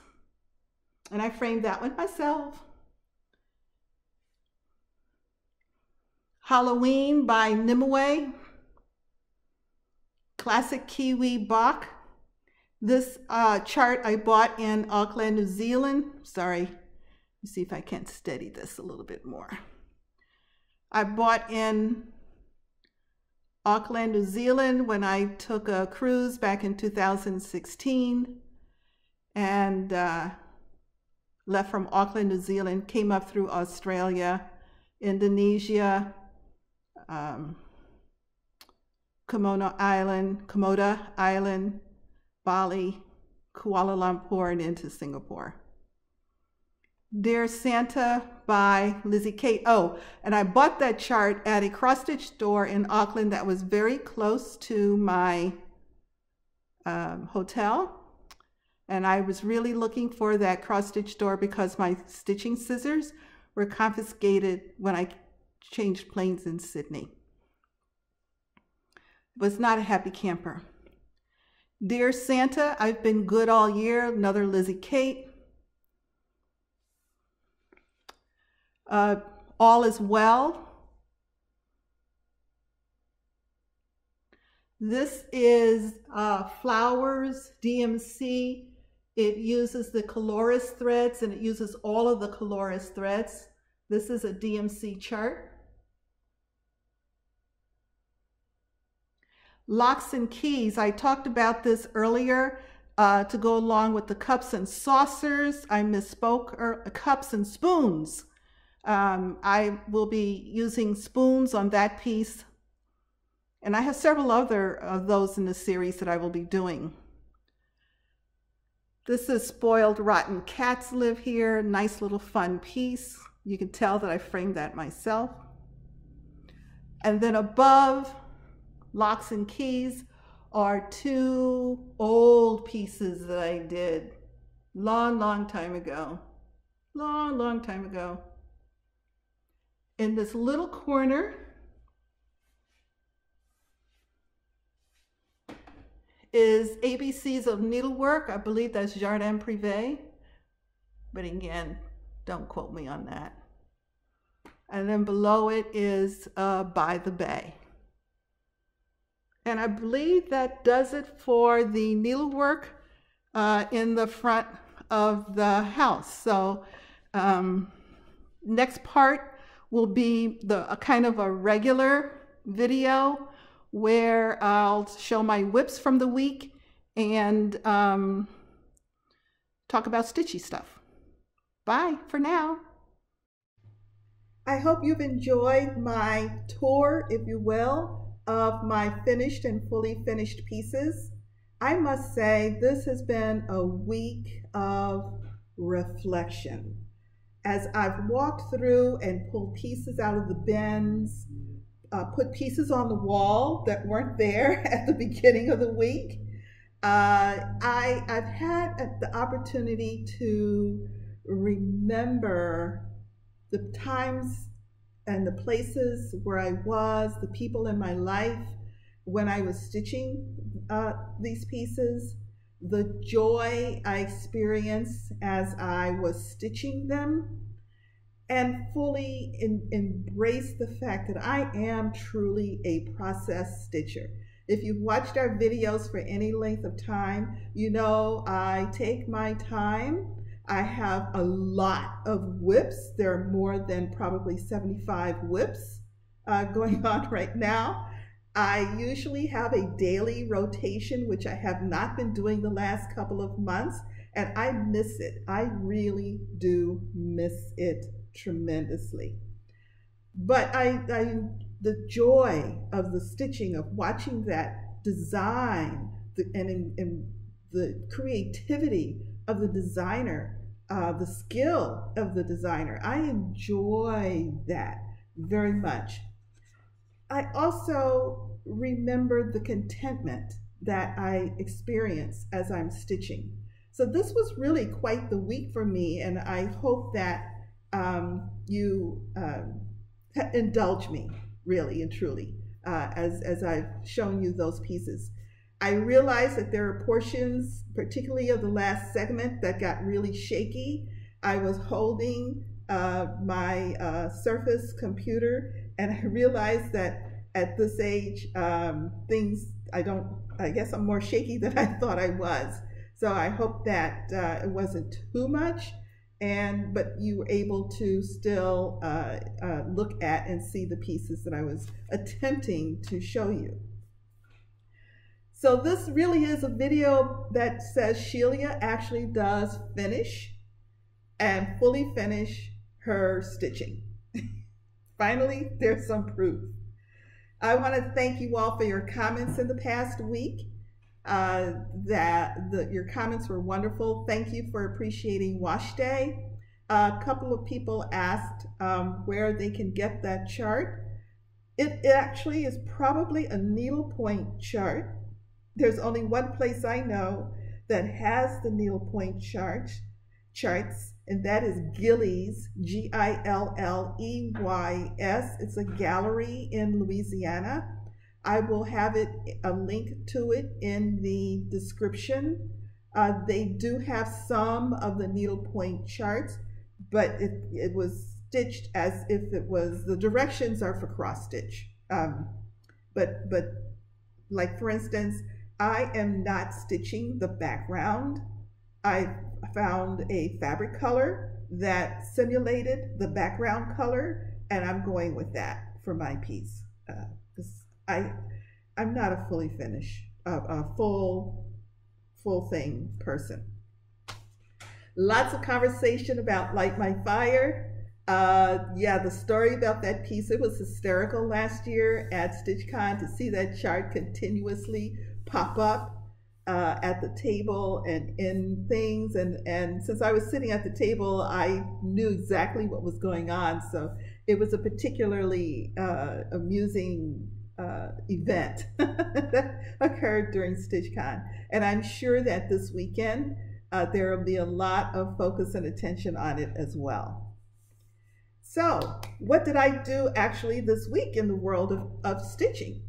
and I framed that one myself. Halloween by Nimue, Classic Kiwi Bach. This uh, chart I bought in Auckland, New Zealand. Sorry, let me see if I can steady this a little bit more. I bought in Auckland, New Zealand when I took a cruise back in two thousand sixteen, and uh, left from Auckland, New Zealand, came up through Australia, Indonesia, um, Komodo Island, Komodo Island, Bali, Kuala Lumpur, and into Singapore. Dear Santa by Lizzie Kate. Oh, and I bought that chart at a cross stitch store in Auckland that was very close to my um, hotel. And I was really looking for that cross stitch store because my stitching scissors were confiscated when I changed planes in Sydney. It was not a happy camper. Dear Santa, I've been good all year. Another Lizzie Kate. Uh, all is well. This is uh, Flowers D M C. It uses the Caloris threads, and it uses all of the Caloris threads. This is a D M C chart. Locks and keys. I talked about this earlier uh, to go along with the cups and saucers. I misspoke, or uh, cups and spoons. Um, I will be using spoons on that piece. And I have several other of those in the series that I will be doing. This is Spoiled Rotten Cats Live Here. Nice little fun piece. You can tell that I framed that myself. And then above Locks and Keys are two old pieces that I did long, long time ago. Long, long time ago. In this little corner is A B Cs of Needlework. I believe that's Jardin Privé, but again, don't quote me on that. And then below it is uh, By the Bay. And I believe that does it for the needlework uh, in the front of the house. So um, next part will be the a kind of a regular video where I'll show my whips from the week and um, talk about stitchy stuff. Bye for now. I hope you've enjoyed my tour, if you will, of my finished and fully finished pieces. I must say this has been a week of reflection. As I've walked through and pulled pieces out of the bins, uh, put pieces on the wall that weren't there at the beginning of the week, uh, I, I've had the opportunity to remember the times and the places where I was, the people in my life when I was stitching uh, these pieces, the joy I experienced as I was stitching them, and fully in, embrace the fact that I am truly a process stitcher. If you've watched our videos for any length of time, you know I take my time. I have a lot of whips. There are more than probably seventy-five whips uh, going on right now. I usually have a daily rotation, which I have not been doing the last couple of months, and I miss it. I really do miss it tremendously. But I, I the joy of the stitching, of watching that design the, and, and the creativity of the designer, uh, the skill of the designer. I enjoy that very much. I also remembered the contentment that I experience as I'm stitching. So this was really quite the week for me, and I hope that um, you uh, indulge me, really and truly, uh, as, as I've shown you those pieces. I realized that there are portions, particularly of the last segment, that got really shaky. I was holding uh, my uh, Surface computer, and I realized that at this age, um, things, I don't, I guess I'm more shaky than I thought I was. So I hope that uh, it wasn't too much, and but you were able to still uh, uh, look at and see the pieces that I was attempting to show you. So this really is a video that says Shelia actually does finish and fully finish her stitching. Finally, there's some proof. I want to thank you all for your comments in the past week. Uh, that the, your comments were wonderful. Thank you for appreciating Wash Day. Uh, a couple of people asked um, where they can get that chart. It, it actually is probably a needlepoint chart. There's only one place I know that has the needlepoint chart, charts, and that is Gilley's, G I L L E Y S. It's a gallery in Louisiana. I will have it a link to it in the description. Uh, they do have some of the needlepoint charts, but it, it was stitched as if it was, the directions are for cross stitch. Um, but, but like for instance, I am not stitching the background. I found a fabric color that simulated the background color, and I'm going with that for my piece. Uh, this, I, I'm not a fully finished, uh, a full, full thing person. Lots of conversation about Light My Fire. Uh, yeah, the story about that piece, it was hysterical last year at StitchCon to see that chart continuously pop up uh, at the table and in things. And, and since I was sitting at the table, I knew exactly what was going on. So it was a particularly uh, amusing uh, event that occurred during StitchCon. And I'm sure that this weekend, uh, there will be a lot of focus and attention on it as well. So what did I do actually this week in the world of, of stitching?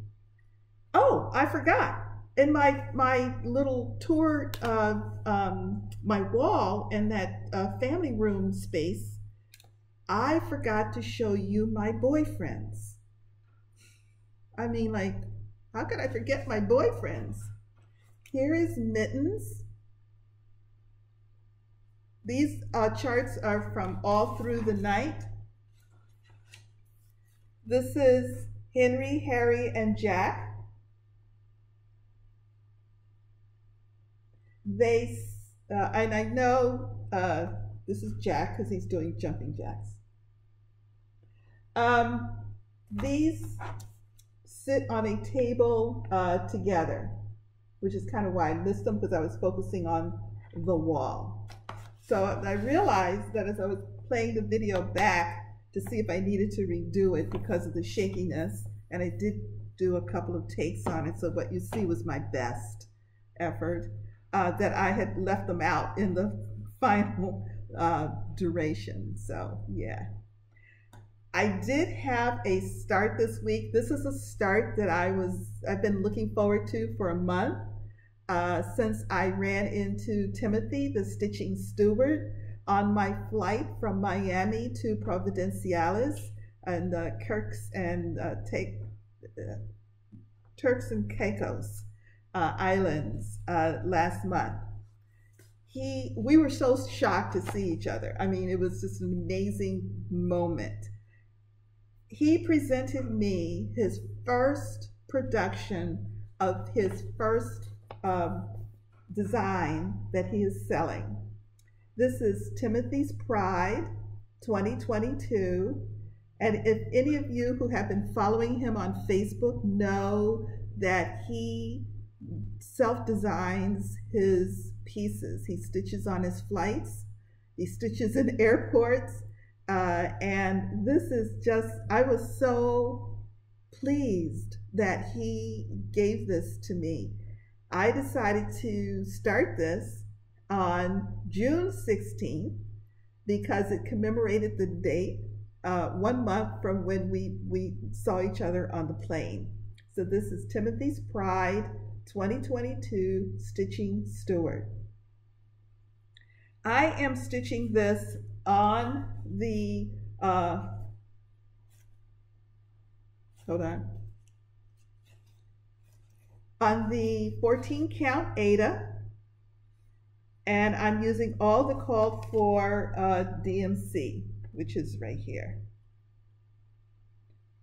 Oh, I forgot. In my, my little tour of um, my wall in that uh, family room space, I forgot to show you my boyfriends. I mean, like, how could I forget my boyfriends? Here is Mittens. These uh, charts are from All Through the Night. This is Henry, Harry, and Jack. They, uh, and I know uh, this is Jack because he's doing jumping jacks. Um, these sit on a table uh, together, which is kind of why I missed them, because I was focusing on the wall. So I realized that as I was playing the video back to see if I needed to redo it because of the shakiness, and I did do a couple of takes on it, so what you see was my best effort. Uh, that I had left them out in the final uh, duration. So yeah, I did have a start this week. This is a start that I was I've been looking forward to for a month uh, since I ran into Timothy, the stitching steward, on my flight from Miami to Providenciales and uh, Kirk's and uh, take uh, Turks and Caicos. Uh, islands uh, last month. He, we were so shocked to see each other. I mean, it was just an amazing moment. He presented me his first production of his first um, design that he is selling. This is Timothy's Pride twenty twenty-two. And if any of you who have been following him on Facebook know that he self-designs his pieces. He stitches on his flights, he stitches in airports, uh, and this is just, I was so pleased that he gave this to me. I decided to start this on June sixteenth because it commemorated the date, uh, one month from when we, we saw each other on the plane. So this is Timothy's Pride twenty twenty-two Stitching Steward. I am stitching this on the, uh, hold on, on the fourteen count Ada, and I'm using all the called for uh, D M C, which is right here.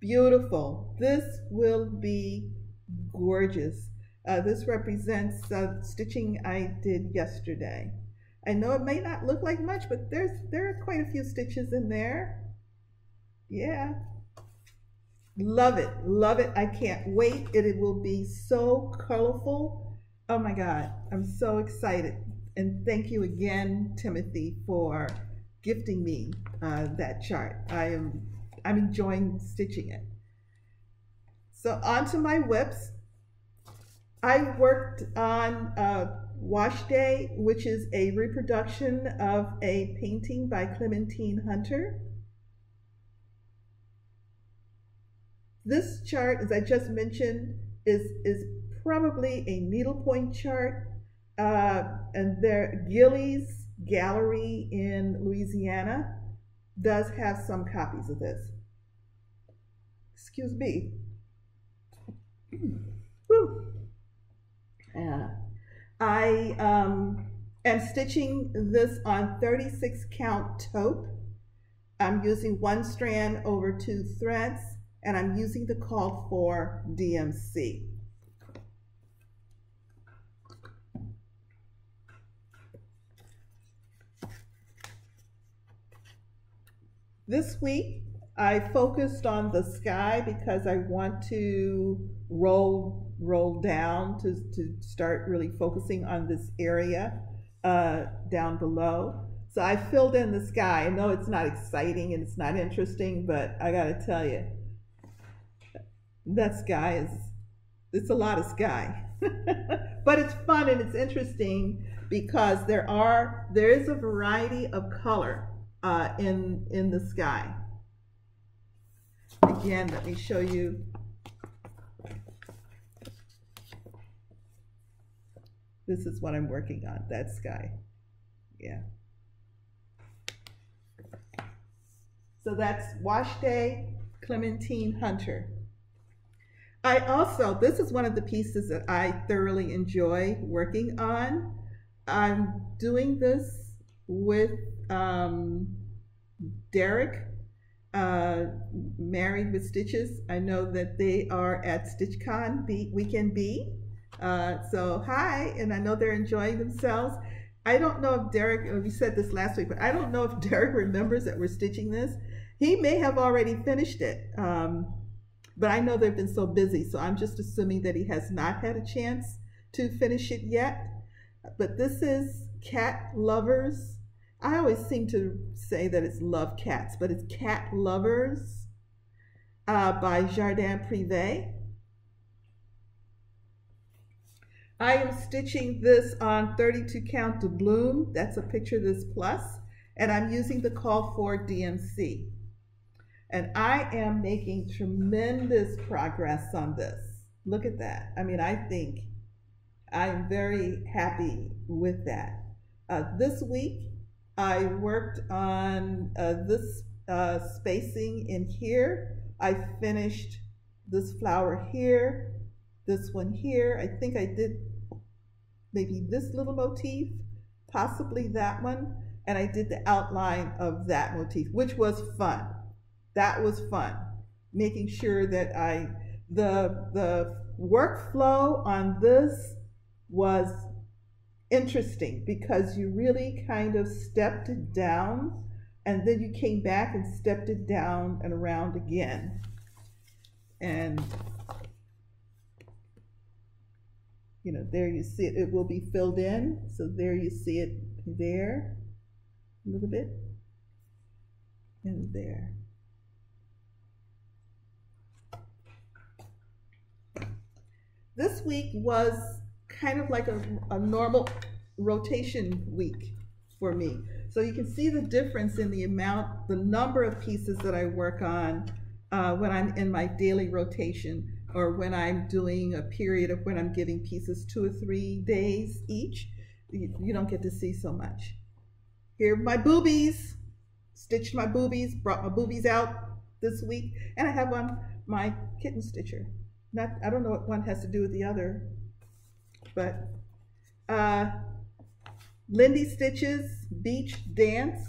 Beautiful. This will be gorgeous. Uh, this represents uh, stitching I did yesterday. I know it may not look like much, but there's there are quite a few stitches in there. Yeah. Love it. Love it. I can't wait. It, it will be so colorful. Oh my God. I'm so excited. And thank you again, Timothy, for gifting me uh, that chart. I am, I'm enjoying stitching it. So onto my whips. I worked on uh, Wash Day, which is a reproduction of a painting by Clementine Hunter. This chart, as I just mentioned, is, is probably a needlepoint chart. Uh, and there, Gillies Gallery in Louisiana does have some copies of this. Excuse me. Whew. Uh, I um, am stitching this on thirty-six count taupe. I'm using one strand over two threads, and I'm using the called for D M C. This week, I focused on the sky because I want to roll roll down to, to start really focusing on this area uh, down below. So I filled in the sky. I know it's not exciting and it's not interesting, but I gotta tell you, that sky is, it's a lot of sky. But it's fun and it's interesting because there are, there is a variety of color uh, in, in the sky. Again, let me show you. This is what I'm working on, that sky. Yeah. So that's Wash Day, Clementine Hunter. I also, this is one of the pieces that I thoroughly enjoy working on. I'm doing this with um, Derek, uh, Married with Stitches. I know that they are at StitchCon B, Weekend B. Uh, so hi, and I know they're enjoying themselves. I don't know if Derek, we said this last week, but I don't know if Derek remembers that we're stitching this. He may have already finished it, um, but I know they've been so busy, so I'm just assuming that he has not had a chance to finish it yet. But this is Cat Lovers. I always seem to say that it's Love Cats, but it's Cat Lovers uh, by Jardin Privé. I am stitching this on thirty-two count de Bloom. That's a picture this plus, and I'm using the call for D M C. And I am making tremendous progress on this. Look at that. I mean, I think I'm very happy with that. Uh, this week, I worked on uh, this uh, spacing in here. I finished this flower here. This one here, I think I did maybe this little motif, possibly that one, and I did the outline of that motif, which was fun. That was fun, making sure that I, the, the workflow on this was interesting because you really kind of stepped it down and then you came back and stepped it down and around again. And you know, there you see it, it will be filled in. So there you see it there, a little bit, and there. This week was kind of like a, a normal rotation week for me. So you can see the difference in the amount, the number of pieces that I work on uh, when I'm in my daily rotation, or when I'm doing a period of when I'm giving pieces two or three days each. You, you don't get to see so much. Here are my boobies. Stitched my boobies, brought my boobies out this week, and I have on my kitten stitcher. Not, I don't know what one has to do with the other, but uh, Lindy Stitches, Beach Dance.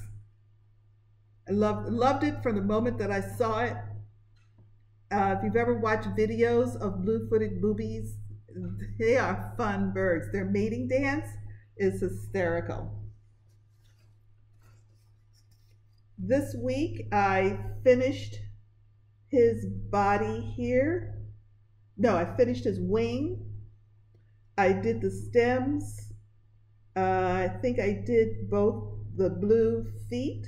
I loved, loved it from the moment that I saw it. Uh, if you've ever watched videos of blue-footed boobies, they are fun birds. Their mating dance is hysterical. This week, I finished his body here. No, I finished his wing. I did the stems. Uh, I think I did both the blue feet.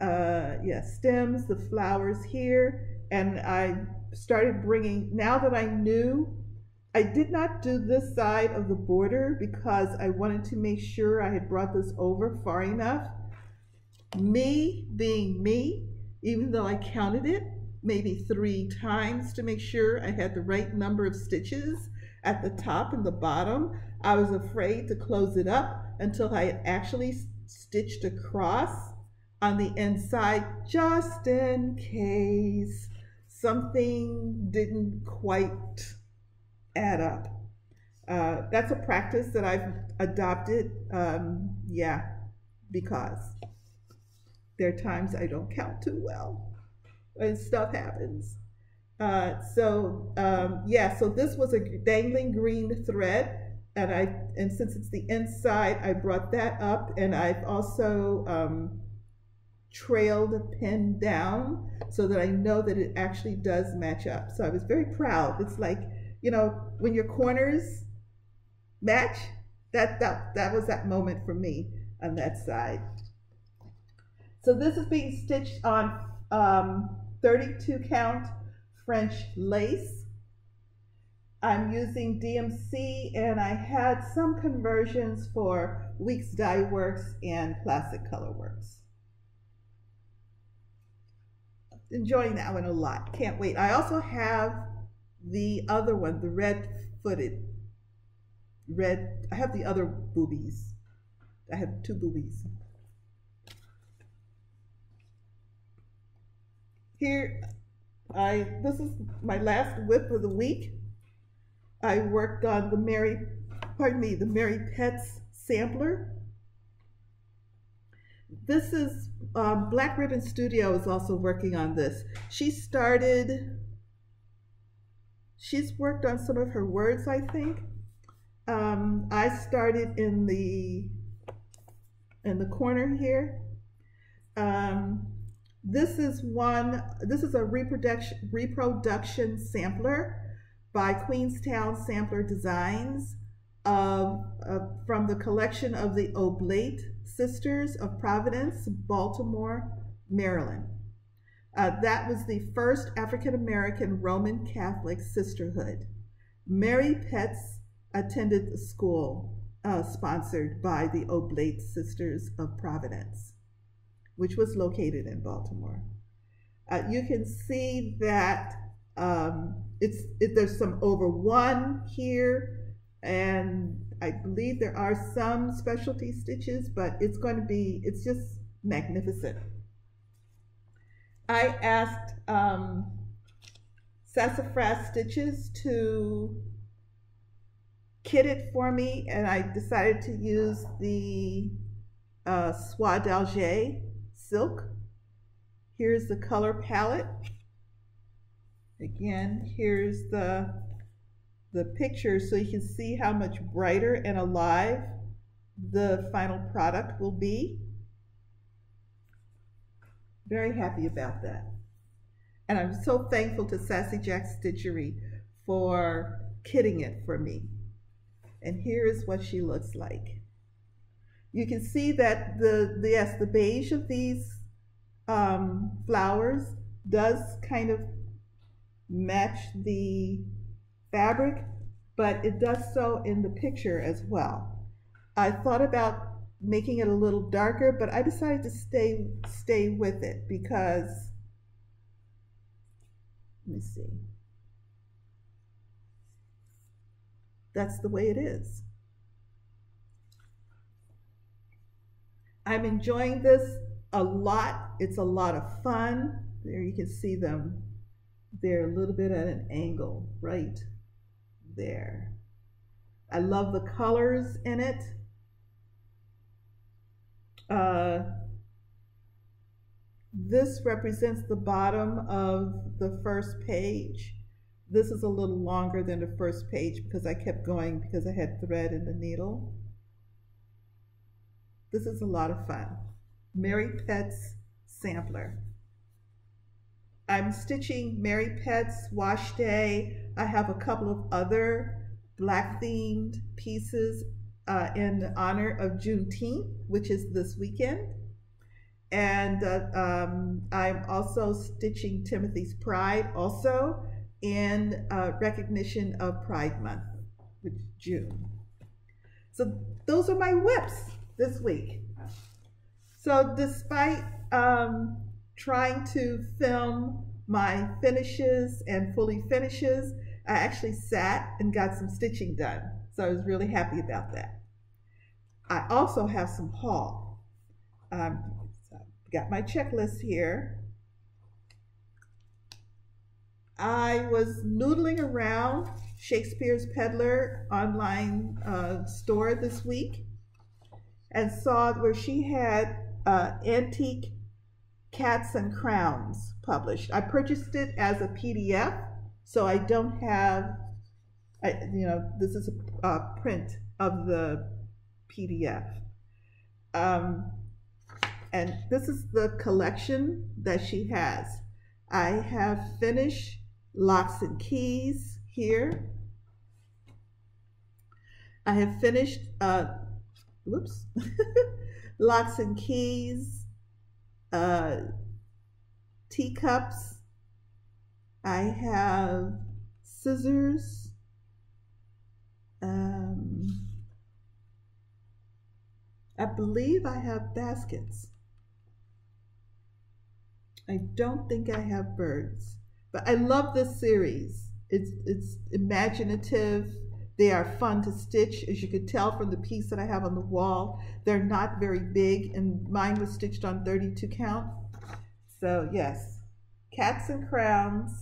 Uh, yeah, stems, the flowers here. And I started bringing, now that I knew, I did not do this side of the border because I wanted to make sure I had brought this over far enough. Me being me, even though I counted it maybe three times to make sure I had the right number of stitches at the top and the bottom, I was afraid to close it up until I had actually stitched across on the inside, just in case something didn't quite add up. Uh, that's a practice that I've adopted, um, yeah, because there are times I don't count too well and stuff happens. Uh, so um, yeah, so this was a dangling green thread, and I and since it's the inside, I brought that up, and I've also um, trailed the pin down so that I know that it actually does match up. So I was very proud. It's like, you know, when your corners match, that that, that was that moment for me on that side. So this is being stitched on um, thirty-two count French lace. I'm using D M C, and I had some conversions for Weeks Dye Works and Classic Color Works. Enjoying that one a lot, can't wait. I also have the other one, the red-footed, red, I have the other boobies. I have two boobies. Here, I, this is my last whip of the week. I worked on the Mary, pardon me, the Mary Pets sampler. This is, um, Black Ribbon Studio is also working on this. She started, she's worked on some of her words, I think. Um, I started in the, in the corner here. Um, This is one, this is a reproduction, reproduction sampler by Queenstown Sampler Designs uh, uh, from the collection of the Oblate Sisters of Providence, Baltimore, Maryland. Uh, that was the first African-American Roman Catholic sisterhood. Mary Pets attended the school uh, sponsored by the Oblate Sisters of Providence, which was located in Baltimore. Uh, you can see that um, it's it, there's some over one here, and I believe there are some specialty stitches, but it's going to be, it's just magnificent. I asked um, Sassafras Stitches to kit it for me, and I decided to use the uh, Soie d'Alger silk. Here's the color palette. Again, here's the, the picture so you can see how much brighter and alive the final product will be. Very happy about that. And I'm so thankful to Sassy Jack Stitchery for kitting it for me. And here is what she looks like. You can see that the, the yes, the beige of these um, flowers does kind of match the fabric, but it does so in the picture as well. I thought about making it a little darker, but I decided to stay stay with it because, let me see, that's the way it is. I'm enjoying this a lot. It's a lot of fun. There you can see them. They're a little bit at an angle right there. I love the colors in it. Uh, this represents the bottom of the first page. This is a little longer than the first page because I kept going because I had thread in the needle. This is a lot of fun. Mary Pett's sampler. I'm stitching Mary Pett's Wash Day. I have a couple of other black themed pieces Uh, in honor of Juneteenth, which is this weekend. And uh, um, I'm also stitching Timothy's Pride also in uh, recognition of Pride Month, which is June. So those are my whips this week. So despite um, trying to film my finishes and fully finishes, I actually sat and got some stitching done. So I was really happy about that. I also have some haul. Um, so I've got my checklist here. I was noodling around Shakespeare's Peddler online uh, store this week and saw where she had uh, antique cats and crowns published. I purchased it as a P D F, so I don't have I, you know, this is a uh, print of the P D F. Um, and this is the collection that she has. I have finished Locks and Keys here. I have finished, uh, whoops, Locks and Keys, uh, Teacups. I have Scissors. Um, I believe I have baskets. I don't think I have birds, but I love this series. It's, it's imaginative. They are fun to stitch. As you could tell from the piece that I have on the wall, they're not very big, and mine was stitched on thirty-two count. So yes, Cats and Crowns,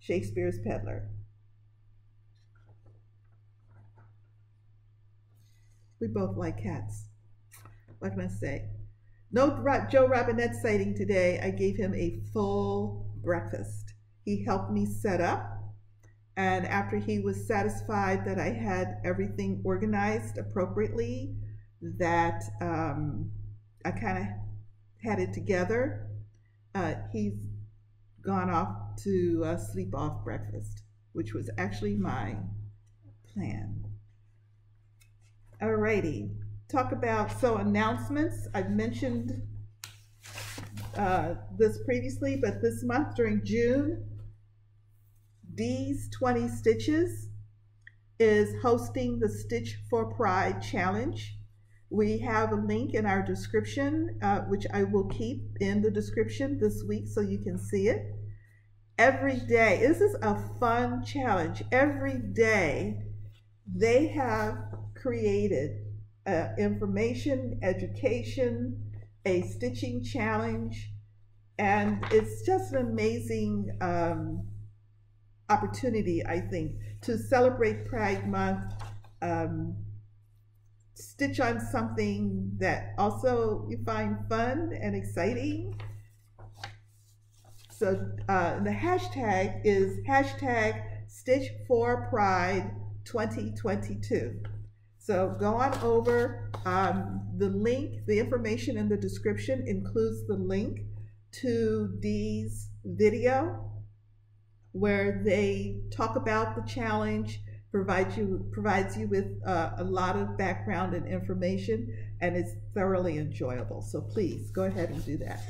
Shakespeare's Peddler. We both like cats. What can I say? No Joe Robinette sighting today. I gave him a full breakfast. He helped me set up. And after he was satisfied that I had everything organized appropriately, that um, I kind of had it together, uh, he's gone off to uh, sleep off breakfast, which was actually my plan. Alrighty, talk about, so announcements. I've mentioned uh, this previously, but this month during June, D's twenty Stitches is hosting the Stitch for Pride Challenge. We have a link in our description, uh, which I will keep in the description this week so you can see it. Every day, this is a fun challenge. Every day they have created uh, information, education, a stitching challenge, and it's just an amazing um, opportunity, I think, to celebrate Pride Month, um, stitch on something that also you find fun and exciting. So uh, the hashtag is hashtag Stitch for Pride twenty twenty-two. So go on over, um, the link, the information in the description includes the link to Dee's video where they talk about the challenge, provide you, provides you with uh, a lot of background and information, and it's thoroughly enjoyable. So please go ahead and do that.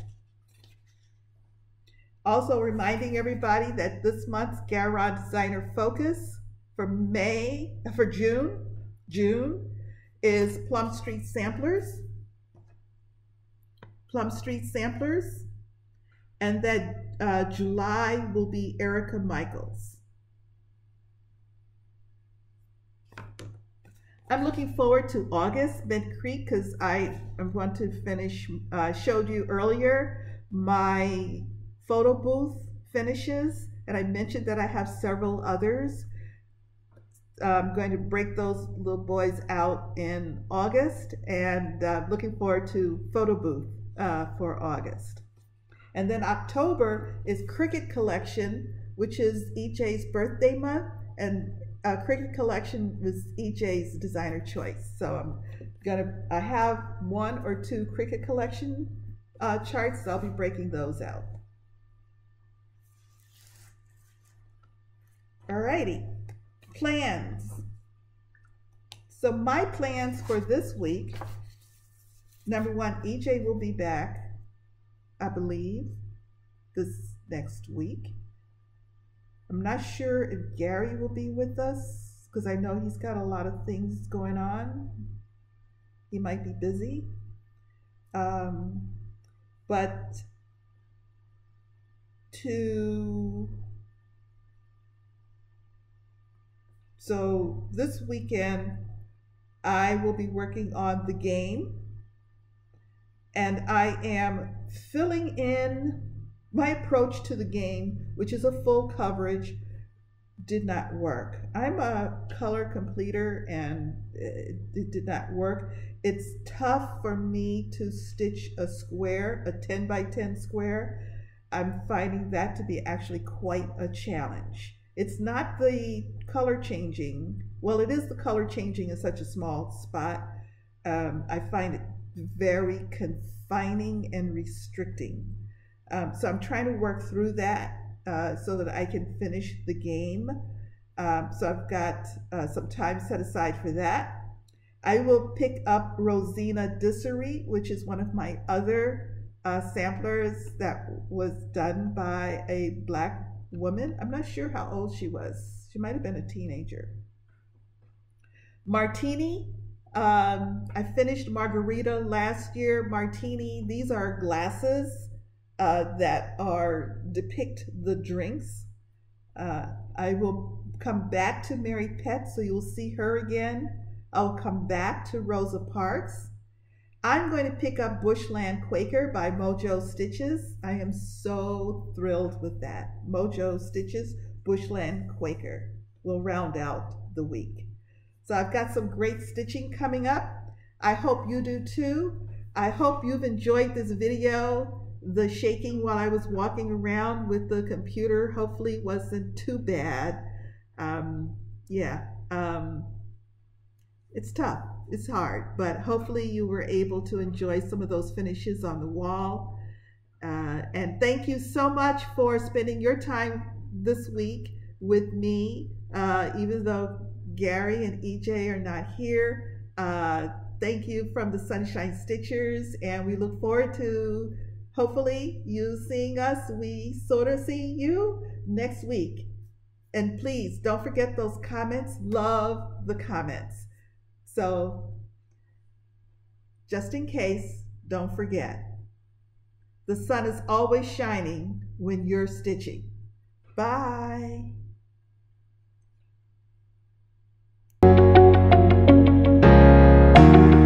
Also reminding everybody that this month's Gary Designer Focus for May, for June, June is Plum Street Samplers, Plum Street Samplers, and that uh, July will be Erica Michaels. I'm looking forward to August, Bent Creek, because I want to finish, uh, showed you earlier, my photo booth finishes, and I mentioned that I have several others. I'm going to break those little boys out in August, and uh, looking forward to photo booth uh, for August. And then October is Cricut Collection, which is E J's birthday month, and Uh, Cricut Collection was E J's designer choice. So I'm gonna I have one or two Cricut Collection uh, charts, so I'll be breaking those out. Alrighty, plans. So my plans for this week, number one, E J will be back, I believe, this next week. I'm not sure if Gary will be with us because I know he's got a lot of things going on. He might be busy. Um, but to, so this weekend, I will be working on the game, and I am filling in my approach to the game, which is a full coverage, did not work. I'm a color completer and it did not work. It's tough for me to stitch a square, a ten by ten square. I'm finding that to be actually quite a challenge. It's not the color changing. Well, it is the color changing in such a small spot. Um, I find it very confining and restricting. Um, so I'm trying to work through that uh, so that I can finish the game. Um, so I've got uh, some time set aside for that. I will pick up Rosina Dissery, which is one of my other uh, samplers that was done by a black woman. I'm not sure how old she was. She might have been a teenager. Martini. Um, I finished Margarita last year. Martini, these are glasses Uh, that are depict the drinks. Uh, I will come back to Mary Pett, so you'll see her again. I'll come back to Rosa Parks. I'm going to pick up Bushland Quaker by Mojo Stitches. I am so thrilled with that. Mojo Stitches, Bushland Quaker will round out the week. So I've got some great stitching coming up. I hope you do too. I hope you've enjoyed this video. The shaking while I was walking around with the computer hopefully wasn't too bad. Um, yeah, um, it's tough, it's hard, but hopefully you were able to enjoy some of those finishes on the wall. Uh, and thank you so much for spending your time this week with me, uh, even though Gary and E J are not here. Uh, thank you from the Sunshine Stitchers, and we look forward to hopefully you seeing us, we sort of see you next week. And please don't forget those comments, love the comments. So just in case, don't forget, the sun is always shining when you're stitching. Bye.